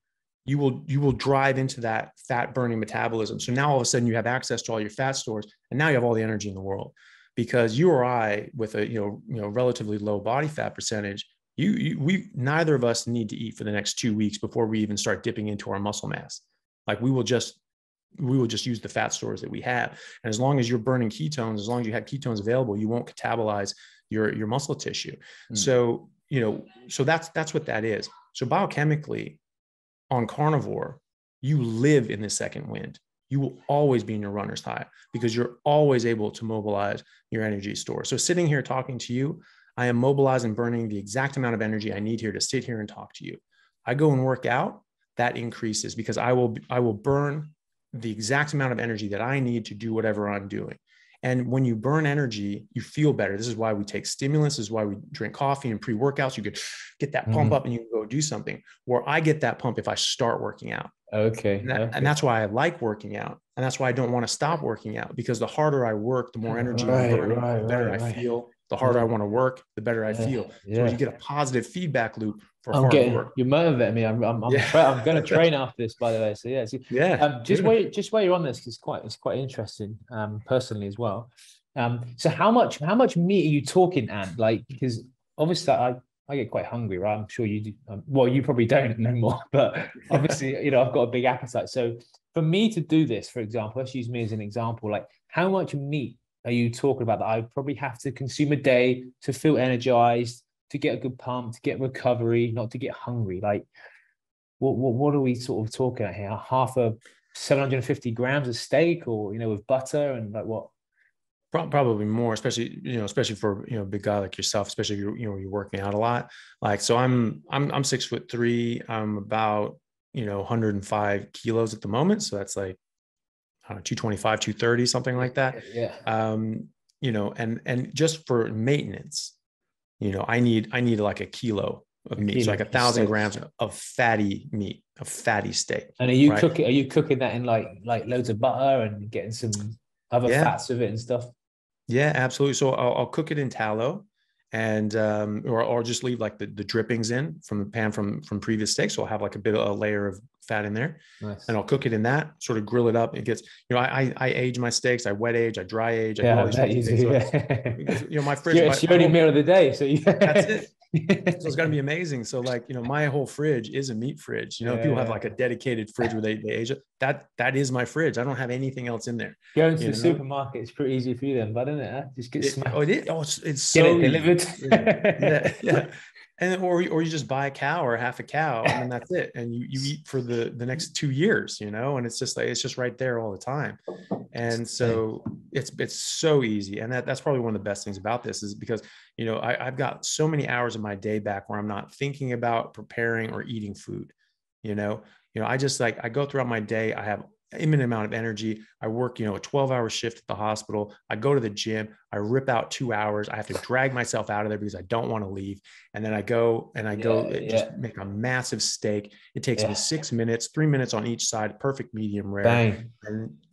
you will drive into that fat burning metabolism. So now all of a sudden you have access to all your fat stores and now you have all the energy in the world, because you or I with a, you know, relatively low body fat percentage, we neither of us need to eat for the next 2 weeks before we even start dipping into our muscle mass. Like we will just use the fat stores that we have. And as long as you're burning ketones, as long as you have ketones available, you won't catabolize your muscle tissue. Mm. So, you know, so that's what that is. So biochemically, on carnivore, you live in the second wind. You will always be in your runner's high because you're always able to mobilize your energy store. So sitting here talking to you, I am mobilizing, burning the exact amount of energy I need here to sit here and talk to you. I go and work out, that increases because I will burn the exact amount of energy that I need to do whatever I'm doing. And when you burn energy, you feel better. This is why we take stimulants. This is why we drink coffee and pre-workouts. You could get that pump up and you can go do something. Where I get that pump if I start working out. Okay. And that's why I like working out. And that's why I don't want to stop working out, because the harder I work, the more energy I burn, the better I feel. The harder I want to work, the better I feel. Yeah. So you get a positive feedback loop for hard work. You're motivating me. I'm going to train after this, by the way. So yeah. Just while you're on this, it's quite interesting personally as well. So how much meat are you talking, Ant? Like, because obviously I get quite hungry, right? I'm sure you do. Well, you probably don't no more, but obviously, you know, I've got a big appetite. So for me to do this, for example, let's use me as an example. Like, how much meat are you talking about that I would probably have to consume a day to feel energized, to get a good pump, to get recovery, not to get hungry? Like, what are we sort of talking about here? Half of 750 grams of steak, or, you know, with butter and like what? Probably more, especially for, you know, a big guy like yourself, especially if you're working out a lot. Like, so I'm 6'3". I'm about, you know, 105 kilos at the moment. So that's like, 225, 230, something like that. Yeah. You know, and just for maintenance, you know, I need like a kilo of meat, so like 1,000 grams of fatty meat, a fatty steak. And are you cooking that in like loads of butter and getting some other fats of it and stuff? Yeah, absolutely. So I'll cook it in tallow, and or just leave like the drippings in from the pan from previous steaks. So I'll have like a bit of a layer of fat in there. Nice. And I'll cook it in that, sort of grill it up. It gets, you know, I age my steaks. I wet age, I dry age. I do all these things. So, you know, my fridge. It's your only meal of the day. So that's it. So it's going to be amazing. So like, you know, my whole fridge is a meat fridge. You know, people have like a dedicated fridge where they age it. That is my fridge. I don't have anything else in there. Going to the supermarket, it's pretty easy for you then, but isn't it? Just get smashed. It's so delivered. And or you just buy a cow or half a cow, and then that's it. And you eat for the next 2 years, you know, and it's just like, it's just right there all the time. And so it's so easy. And that's probably one of the best things about this, is because, you know, I've got so many hours of my day back where I'm not thinking about preparing or eating food. You know, I just like, I go throughout my day. I have imminent amount of energy. I work, a 12-hour shift at the hospital. I go to the gym. I rip out 2 hours. I have to drag myself out of there because I don't want to leave. And then I go and I just make a massive steak. It takes me 6 minutes, 3 minutes on each side, perfect medium rare. Bang.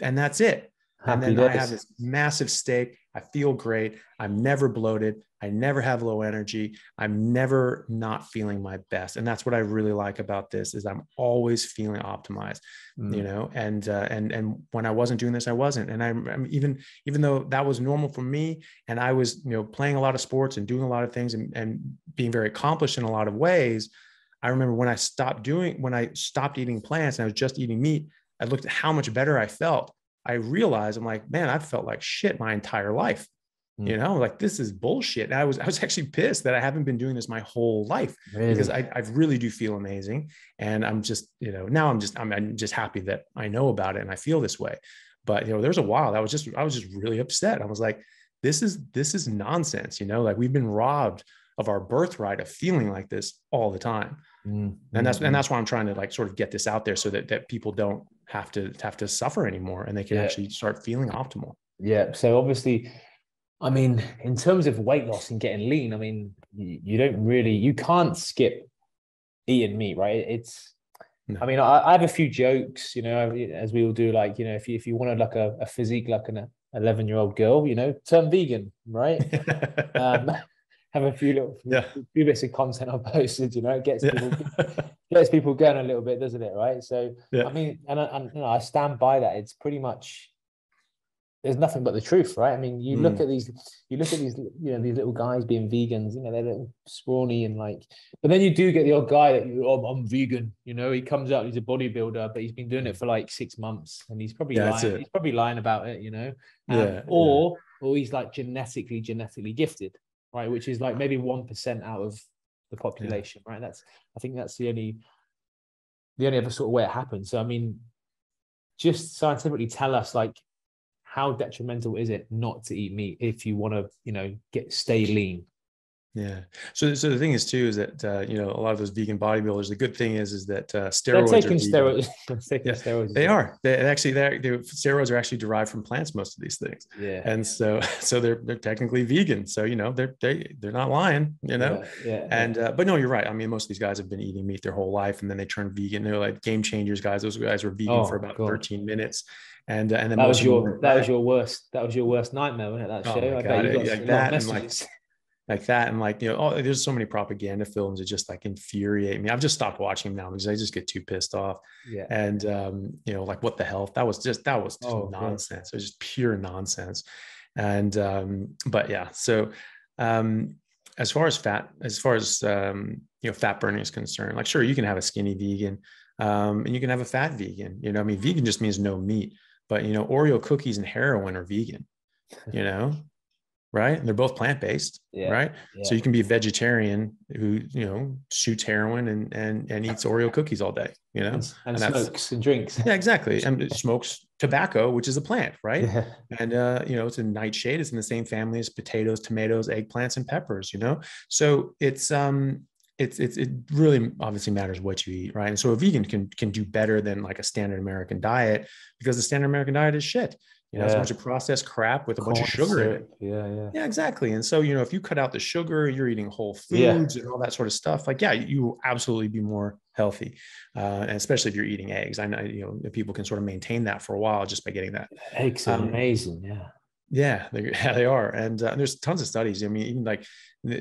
And that's it. And then I have this massive steak. I feel great. I'm never bloated. I never have low energy. I'm never not feeling my best. And that's what I really like about this is I'm always feeling optimized, and when I wasn't doing this, I wasn't. And I'm even though that was normal for me and I was, playing a lot of sports and doing a lot of things and being very accomplished in a lot of ways. I remember when I stopped eating plants and I was just eating meat, I looked at how much better I felt. I realized, I'm like, man, I've felt like shit my entire life. Like this is bullshit. And I was actually pissed that I haven't been doing this my whole life because I really do feel amazing. And I'm just, now I'm just happy that I know about it and I feel this way. But there's a while that I was just really upset. I was like, this is nonsense. Like we've been robbed of our birthright of feeling like this all the time. And that's why I'm trying to like sort of get this out there so that people don't have to suffer anymore and they can actually start feeling optimal. Yeah. So obviously, I mean, in terms of weight loss and getting lean, I mean, you can't skip eating meat, right? No. I mean, I have a few jokes, as we all do, like, if you wanted like a physique, like an 11-year-old girl, turn vegan, right? Have a few little few bits of content I posted, it gets people going a little bit, doesn't it? Right. So, I mean, and I stand by that. It's pretty much, there's nothing but the truth, right? I mean, you look at these, these little guys being vegans, they're little scrawny and like, but then you do get the old guy that I'm vegan, he comes out, he's a bodybuilder, but he's been doing it for like 6 months and he's probably lying. He's probably lying about it, or he's like genetically gifted, right? Which is like maybe 1% out of the population, right? I think that's the only other sort of way it happens. So, I mean, just scientifically tell us like, how detrimental is it not to eat meat if you want to, stay lean? Yeah. So the thing is too, is that, a lot of those vegan bodybuilders, the good thing is that steroids are taking steroids. Steroids. They are. Steroids are actually derived from plants, most of these things. Yeah. And so they're technically vegan. So, they're not lying, but no, you're right. I mean, most of these guys have been eating meat their whole life and then they turn vegan. They're like game changers guys. Those guys were vegan for about 13 minutes. And then that was your worst nightmare, wasn't it? That show. There's so many propaganda films that just like infuriate me. I've just stopped watching them now because I just get too pissed off. Yeah. And like What the Health, that was just nonsense. It was just pure nonsense. And as far as fat burning is concerned, like sure, you can have a skinny vegan and you can have a fat vegan. I mean, vegan just means no meat, but Oreo cookies and heroin are vegan. Right? And they're both plant-based, right? Yeah. So you can be a vegetarian who, shoots heroin and eats Oreo cookies all day, and smokes and drinks. Yeah, exactly. And smokes tobacco, which is a plant, right? Yeah. And, it's a nightshade. It's in the same family as potatoes, tomatoes, eggplants, and peppers, So it really obviously matters what you eat, right? And so a vegan can do better than like a standard American diet because the standard American diet is shit. It's a bunch of processed crap with a bunch of sugar in it. Yeah, exactly. And so, if you cut out the sugar, you're eating whole foods and all that sort of stuff. Like, you will absolutely be more healthy. And especially if you're eating eggs, I know, people can sort of maintain that for a while just by getting that. Eggs are amazing. They are. And there's tons of studies. I mean, even like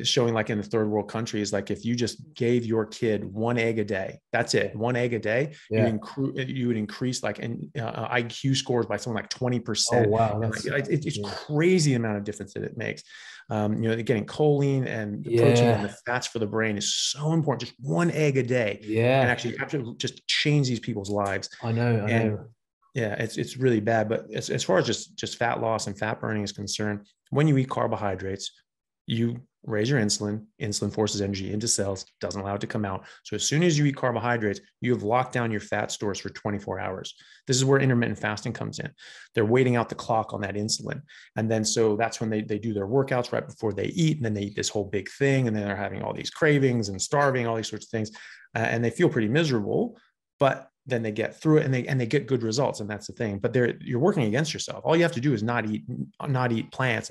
showing like in the third world countries, like if you just gave your kid one egg a day, that's it. One egg a day, you would increase like IQ scores by something like 20%. Oh, wow. It's crazy amount of difference that it makes. Getting choline and the protein and the fats for the brain is so important. Just one egg a day. Yeah. And actually just change these people's lives. I know. Yeah, it's really bad. But as far as just fat loss and fat burning is concerned, when you eat carbohydrates, you raise your insulin. Insulin forces energy into cells, doesn't allow it to come out. So as soon as you eat carbohydrates, you have locked down your fat stores for 24 hours. This is where intermittent fasting comes in. They're waiting out the clock on that insulin. And then so that's when they do their workouts right before they eat. And then they eat this whole big thing. And then they're having all these cravings and starving, all these sorts of things. And they feel pretty miserable. But then they get through it and they get good results. And that's the thing, but they're, you're working against yourself. All you have to do is not eat plants,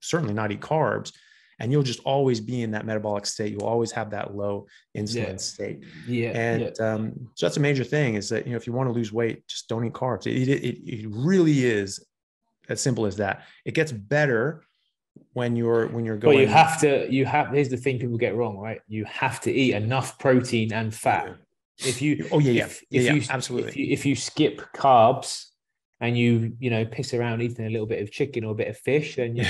certainly not eat carbs. And you'll just always be in that metabolic state. You'll always have that low insulin state. Yeah. And so that's a major thing is that, you know, if you want to lose weight, just don't eat carbs. It really is as simple as that. It gets better when you're going. Well, here's the thing people get wrong, right? You have to eat enough protein and fat. If you, absolutely. If you skip carbs and you piss around eating a little bit of chicken or a bit of fish, then you're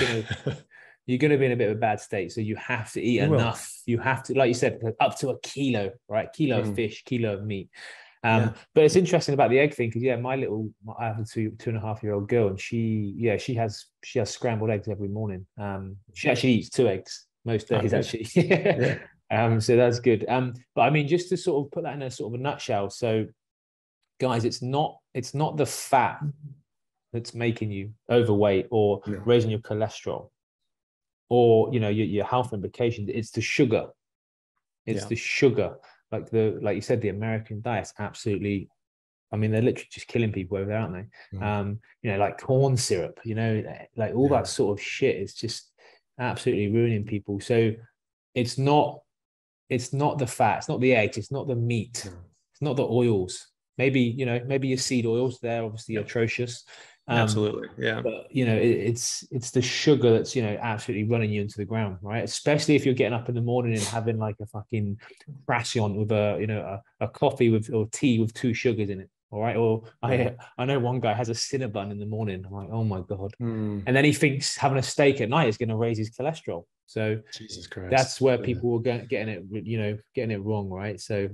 going to be in a bit of a bad state. So you have to eat enough. You have to, like you said, up to a kilo, right? Kilo of fish, kilo of meat. But it's interesting about the egg thing because I have a two and a half year old girl, and she has scrambled eggs every morning. She actually eats 2 eggs most days actually. Yeah. So that's good. But I mean, just to sort of put that in a sort of a nutshell. So guys, it's not the fat that's making you overweight or raising your cholesterol or, your health implications. It's the sugar. It's the sugar. Like you said, the American diet's absolutely, I mean, they're literally just killing people over there, aren't they? Mm. Like corn syrup, like all that sort of shit is just absolutely ruining people. So it's not the fat, it's not the eggs, it's not the meat, it's not the oils. Maybe your seed oils, they're obviously atrocious. Absolutely. Yeah. But it's the sugar that's, absolutely running you into the ground, right? Especially if you're getting up in the morning and having like a fucking ration with a coffee or tea with 2 sugars in it. All right. Or I know one guy has a Cinnabon in the morning. I'm like, oh my God. Mm. And then he thinks having a steak at night is going to raise his cholesterol. So Jesus Christ, that's where people were getting it wrong. Right. So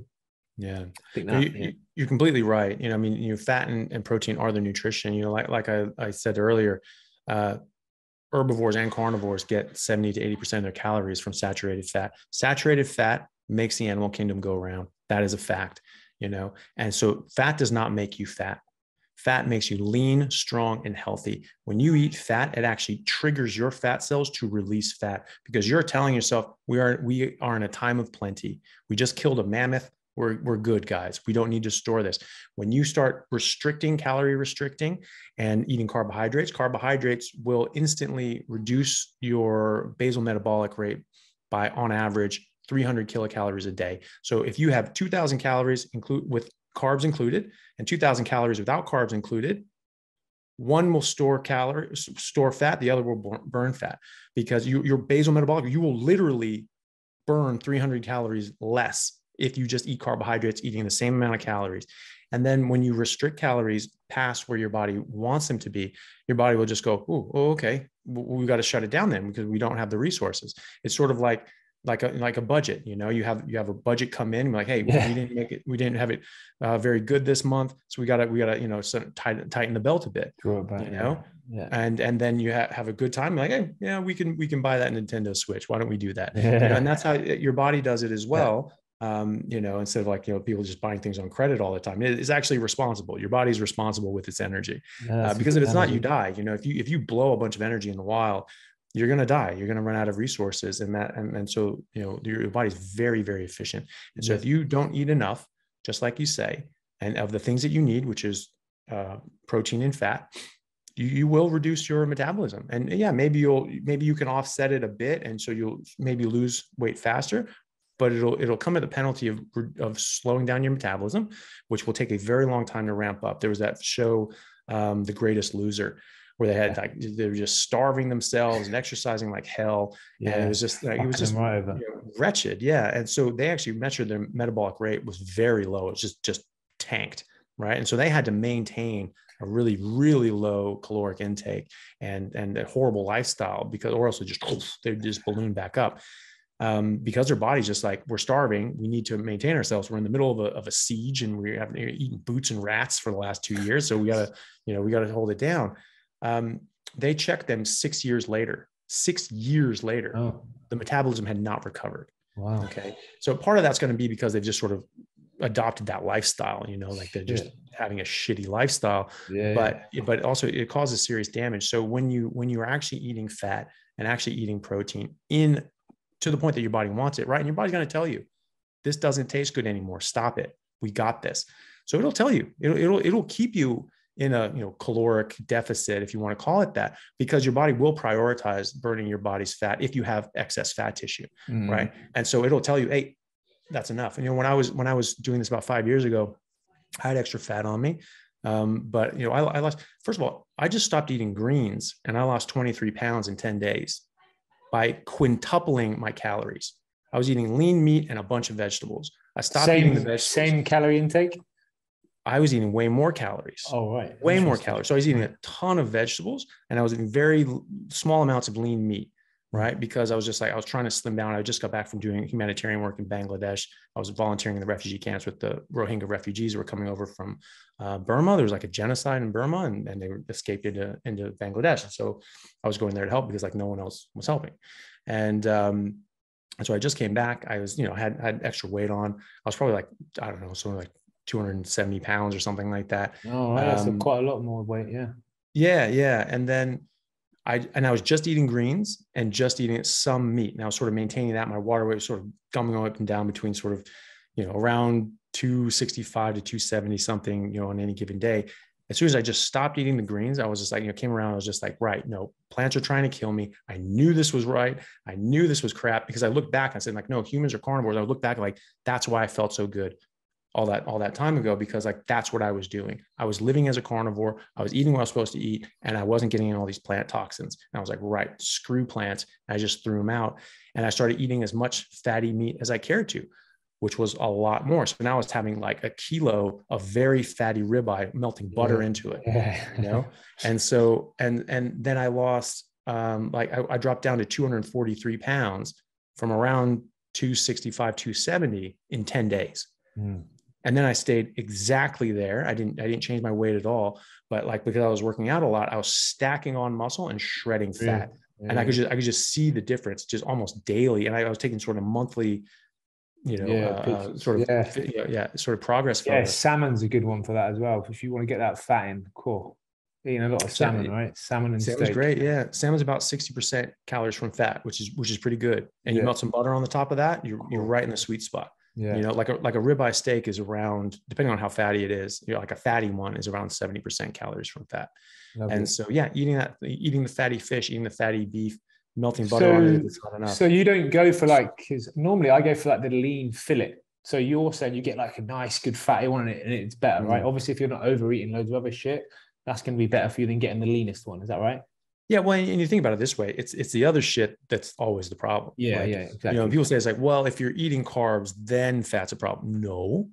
yeah, I think that, you're completely right. Fat and protein are the nutrition. Like I said earlier, herbivores and carnivores get 70 to 80% of their calories from saturated fat. Saturated fat makes the animal kingdom go around. That is a fact, And so fat does not make you fat. Fat makes you lean, strong, and healthy. When you eat fat, it actually triggers your fat cells to release fat because you're telling yourself we are in a time of plenty. We just killed a mammoth. We're good, guys. We don't need to store this. When you start calorie restricting and eating carbohydrates will instantly reduce your basal metabolic rate by, on average, 300 kilocalories a day. So if you have 2000 calories with carbs included and 2000 calories without carbs included, one will store fat, the other will burn fat because your basal metabolic, you will literally burn 300 calories less if you just eat carbohydrates, eating the same amount of calories. And then when you restrict calories past where your body wants them to be, your body will just go, oh, okay, we've got to shut it down then because we don't have the resources. It's sort of like a budget, you have a budget come in like, hey, we didn't make it. We didn't have it very good this month. So we gotta, tighten the belt a bit, Yeah. And then you have a good time. Like, hey, yeah, we can buy that Nintendo Switch. Why don't we do that? Yeah. And that's how your body does it as well. Yeah. Instead of people just buying things on credit all the time, it's actually responsible. Your body's responsible with its energy because if it's not, you die. If you blow a bunch of energy in the wild, you're going to die. You're going to run out of resources. And so your body's very, very efficient. And so if you don't eat enough, just like you say, and of the things that you need, which is protein and fat, you will reduce your metabolism. And maybe you can offset it a bit. And so you'll maybe lose weight faster, but it'll come at the penalty of slowing down your metabolism, which will take a very long time to ramp up. There was that show, The Greatest Loser, where they had they were just starving themselves and exercising like hell. Yeah. And it was just wretched. Yeah. And so they actually measured their metabolic rate was very low. It's just tanked. Right. And so they had to maintain a really, really low caloric intake and a horrible lifestyle because, or else they'd just balloon back up. Because their body's just like, we're starving. We need to maintain ourselves. We're in the middle of a siege and we haven't eaten boots and rats for the last 2 years. So we gotta hold it down. They checked them 6 years later. 6 years later, the metabolism had not recovered. Wow. Okay. So part of that's going to be because they've just sort of adopted that lifestyle, they're just having a shitty lifestyle, but also it causes serious damage. So when you're actually eating fat and actually eating protein to the point that your body wants it, right? And your body's going to tell you, this doesn't taste good anymore. Stop it. We got this. So it'll tell you, it'll keep you in a caloric deficit, if you want to call it that, because your body will prioritize burning your body's fat if you have excess fat tissue, right? And so it'll tell you, hey, that's enough. And when I was doing this about 5 years ago, I had extra fat on me, but I lost. First of all, I just stopped eating greens, and I lost 23 pounds in 10 days by quintupling my calories. I was eating lean meat and a bunch of vegetables. I stopped eating the vegetables. Same calorie intake. I was eating way more calories. Oh, right. Way more calories. So I was eating a ton of vegetables, and I was eating very small amounts of lean meat, right? Because I was just like, I was trying to slim down. I just got back from doing humanitarian work in Bangladesh. I was volunteering in the refugee camps with the Rohingya refugees who were coming over from Burma. There was like a genocide in Burma, and they escaped into Bangladesh. So I was going there to help because like no one else was helping. And so I just came back. I was, had extra weight on. I was probably like, I don't know, something like 270 pounds or something like that. Oh, that's quite a lot more weight. Yeah. Yeah. Yeah. And then I was just eating greens and just eating some meat. And I was sort of maintaining that. My water weight was sort of gumming up and down between sort of, around 265 to 270 something, on any given day. As soon as I just stopped eating the greens, I was just like, came around, I was just like, right, no, plants are trying to kill me. I knew this was right. I knew this was crap, because I looked back and I said like, no, humans are carnivores. I would look back like, that's why I felt so good all that time ago, because like, that's what I was doing. I was living as a carnivore. I was eating what I was supposed to eat, and I wasn't getting in all these plant toxins. And I was like, right, screw plants. And I just threw them out, and I started eating as much fatty meat as I cared to, which was a lot more. So now I was having like a kilo of very fatty ribeye, melting butter into it, And so, and then I lost, I dropped down to 243 pounds from around 265, 270 in 10 days. Mm. And then I stayed exactly there. I didn't change my weight at all, but like, because I was working out a lot, I was stacking on muscle and shredding fat. Yeah. And I could just see the difference just almost daily. And I was taking sort of monthly, sort of progress. Salmon's a good one for that as well. If you want to get that fat in, cool. Eating a lot of salmon, right? Salmon and steak. Great. Yeah. Salmon's about 60% calories from fat, which is pretty good. And you melt some butter on the top of that, you're right in the sweet spot. Yeah. Like a ribeye steak is around, depending on how fatty it is, like a fatty one is around 70% calories from fat. Lovely. And so, eating the fatty fish, eating the fatty beef, melting butter on it is not enough. So you don't go for because normally I go for the lean fillet. So you're saying you get a nice, good fatty one and it's better, right? Obviously, if you're not overeating loads of other shit, that's going to be better for you than getting the leanest one. Is that right? Yeah. Well, and you think about it this way, it's the other shit that's always the problem. Yeah. Right? Yeah. Exactly. People say it's like, well, if you're eating carbs, then fat's a problem. No,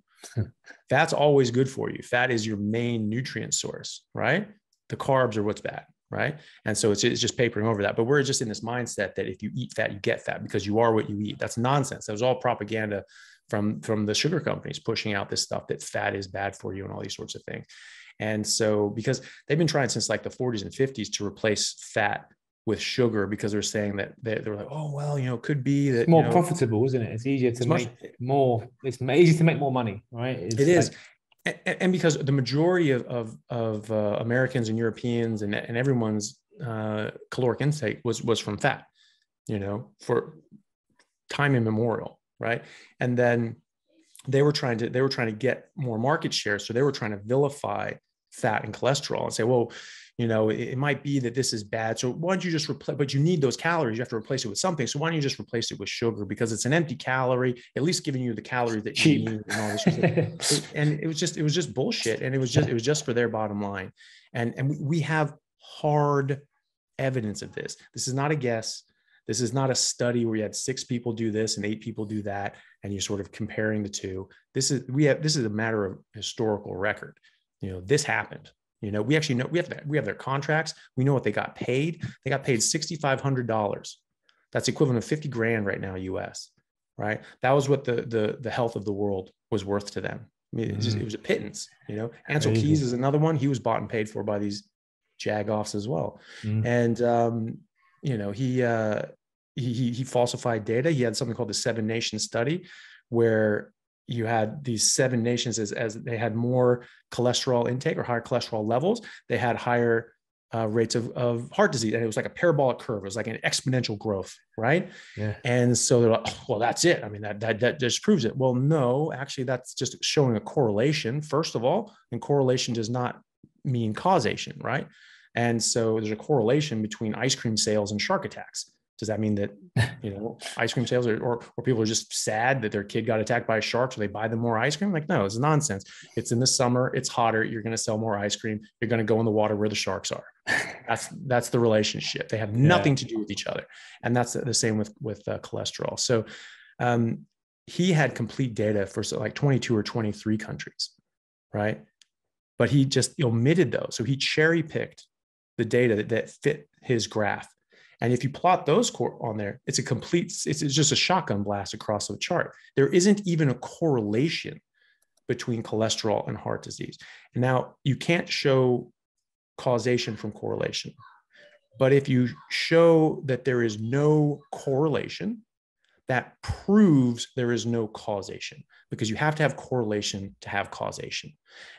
fat's always good for you. Fat is your main nutrient source, right? The carbs are what's bad. Right. And so it's just papering over that, but we're just in this mindset that if you eat fat, you get fat because you are what you eat. That's nonsense. That was all propaganda from the sugar companies pushing out this stuff that fat is bad for you and all these sorts of things. And so, because they've been trying since the 40s and 50s to replace fat with sugar, because they're saying that they were like, oh, well, it could be that it's more profitable, isn't it? It's easier to make more money, right? It is. And because the majority of Americans and Europeans and everyone's caloric intake was from fat, for time immemorial. Right. And then they were trying to get more market share. So they were trying to vilify fat and cholesterol and say, well, it might be that this is bad. So why don't you just replace, but you need those calories. You have to replace it with something. So why don't you just replace it with sugar? Because it's an empty calorie, at least giving you the calorie that you need and all this. And it was just bullshit. And it was just for their bottom line. And we have hard evidence of this. This is not a guess. This is not a study where you had 6 people do this and 8 people do that, and you're sort of comparing the two. This is a matter of historical record. This happened. We actually know we have their contracts. We know what they got paid. They got paid $6,500. That's equivalent of 50 grand right now, US. Right. That was what the health of the world was worth to them. I mean, it was a pittance. Ansel Keys is another one. He was bought and paid for by these jagoffs as well. And he falsified data. He had something called the Seven Nation Study, where you had these 7 nations as they had more cholesterol intake or higher cholesterol levels, they had higher rates of heart disease. And it was like a parabolic curve. It was like an exponential growth. Right. Yeah. And so they're like, oh, well, that's it. I mean, that just proves it. Well, no, actually that's just showing a correlation, first of all, and correlation does not mean causation. Right. And so there's a correlation between ice cream sales and shark attacks. Does that mean that, you know, ice cream sales or people are just sad that their kid got attacked by a shark, so they buy them more ice cream? Like, no, it's nonsense. It's in the summer, it's hotter. You're going to sell more ice cream. You're going to go in the water where the sharks are. That's the relationship. They have nothing to do with each other. And that's the same with cholesterol. So he had complete data for like 22 or 23 countries, right? But he just omitted those. So he cherry picked the data that fit his graph. And if you plot those on there, it's a complete, it's just a shotgun blast across the chart. There isn't even a correlation between cholesterol and heart disease. And now you can't show causation from correlation, but if you show that there is no correlation, that proves there is no causation, because you have to have correlation to have causation.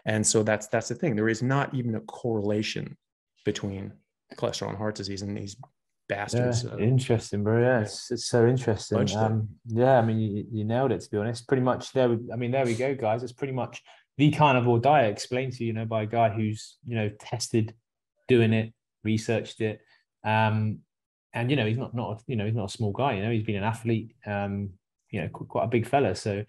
And so that's the thing. There is not even a correlation between cholesterol and heart disease and these bastards. Yeah, interesting, bro. Yeah, it's so interesting. Yeah, I mean, you nailed it, to be honest. Pretty much there. I mean, there we go, guys. It's pretty much the carnivore diet explained to you, by a guy who's, tested doing it, researched it. And, he's not a small guy, he's been an athlete, quite a big fella. So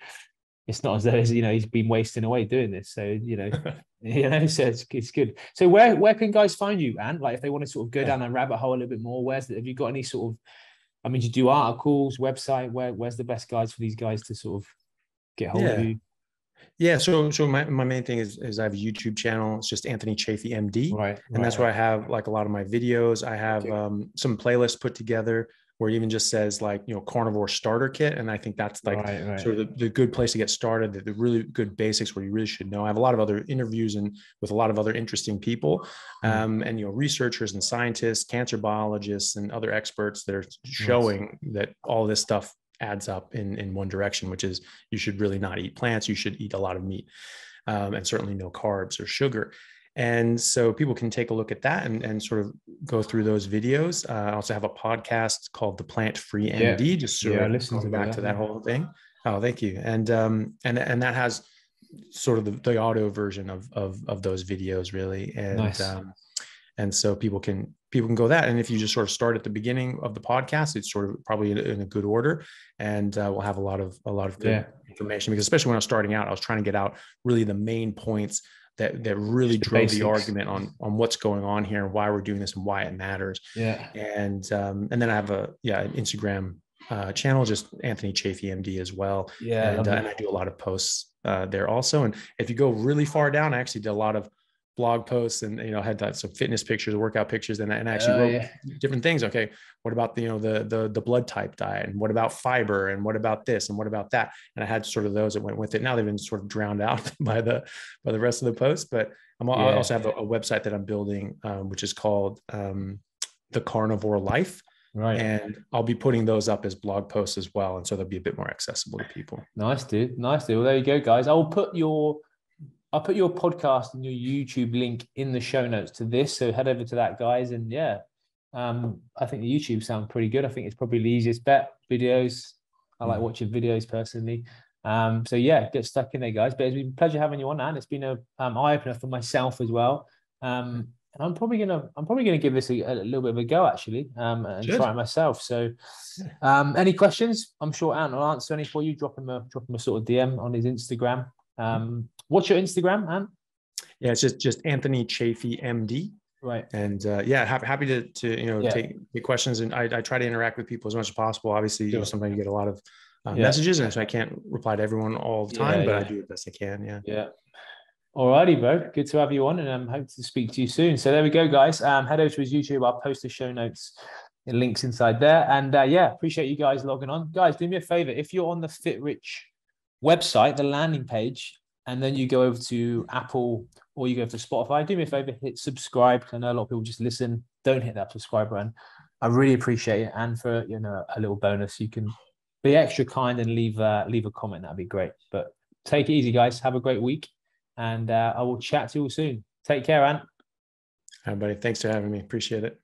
it's not as though, he's been wasting away doing this. So, so it's good. So where can guys find you, Ant? Like if they want to sort of go down that rabbit hole a little bit more, have you got any sort of, do you do articles, website? Where's the best guys for these guys to sort of get hold of you? Yeah. So my main thing is I have a YouTube channel. It's just Anthony Chaffee MD. Right, and that's where I have like a lot of my videos. I have some playlists put together where it even just says like, carnivore starter kit. And I think that's like sort of the good place to get started, the really good basics where you really should know. I have a lot of other interviews and with a lot of other interesting people and, researchers and scientists, cancer biologists and other experts that are showing that all this stuff adds up in one direction, which is you should really not eat plants. You should eat a lot of meat and certainly no carbs or sugar. And so people can take a look at that and sort of go through those videos. I also have a podcast called The Plant Free MD, just sort of listening back to that whole thing. Oh, thank you. And that has sort of the audio version of those videos really. And, and so people can go that. And if you just sort of start at the beginning of the podcast, it's sort of probably in a good order, and we'll have a lot of good information, because especially when I was starting out, I was trying to get out really the main points that really drove the argument on what's going on here and why we're doing this and why it matters. Yeah. And then I have an Instagram channel, just Anthony Chaffee MD as well. Yeah. And I do a lot of posts there also. And if you go really far down, I actually did a lot of blog posts and had some fitness pictures, workout pictures, and I actually wrote different things. Okay, what about the blood type diet, and what about fiber, and what about this, and what about that? And I had sort of those that went with it. Now they've been sort of drowned out by the rest of the posts. But I also have a website that I'm building, which is called the Carnivore Life. Right. And I'll be putting those up as blog posts as well, and so they'll be a bit more accessible to people. Nice dude. Well, there you go, guys. I'll put your podcast and your YouTube link in the show notes to this. So head over to that, guys. And I think the YouTube sounds pretty good. I think it's probably the easiest bet. Videos. I like watching videos personally. Get stuck in there, guys. But it's been a pleasure having you on, and it's been a eye opener for myself as well. And I'm probably gonna give this a little bit of a go actually, and try it myself. So, any questions? I'm sure Ant will answer any for you. Drop him a sort of DM on his Instagram. What's your Instagram, Ant? Yeah, it's just Anthony Chaffee MD. Right. And happy to take your questions, and I try to interact with people as much as possible. Obviously, sometimes you get a lot of messages, and so I can't reply to everyone all the time, but I do the best I can. Yeah. Yeah. All righty, bro. Good to have you on, and I hope to speak to you soon. So there we go, guys. Head over to his YouTube. I'll post the show notes and links inside there. And appreciate you guys logging on. Guys, do me a favor. If you're on the Fit Rich website, the landing page, and then you go over to Apple or you go to Spotify, do me a favor, hit subscribe. I know a lot of people just listen. Don't hit that subscribe button. I really appreciate it. And for, a little bonus, you can be extra kind and leave a comment. That'd be great. But take it easy, guys. Have a great week. And I will chat to you all soon. Take care, Ant. All right, buddy. Thanks for having me. Appreciate it.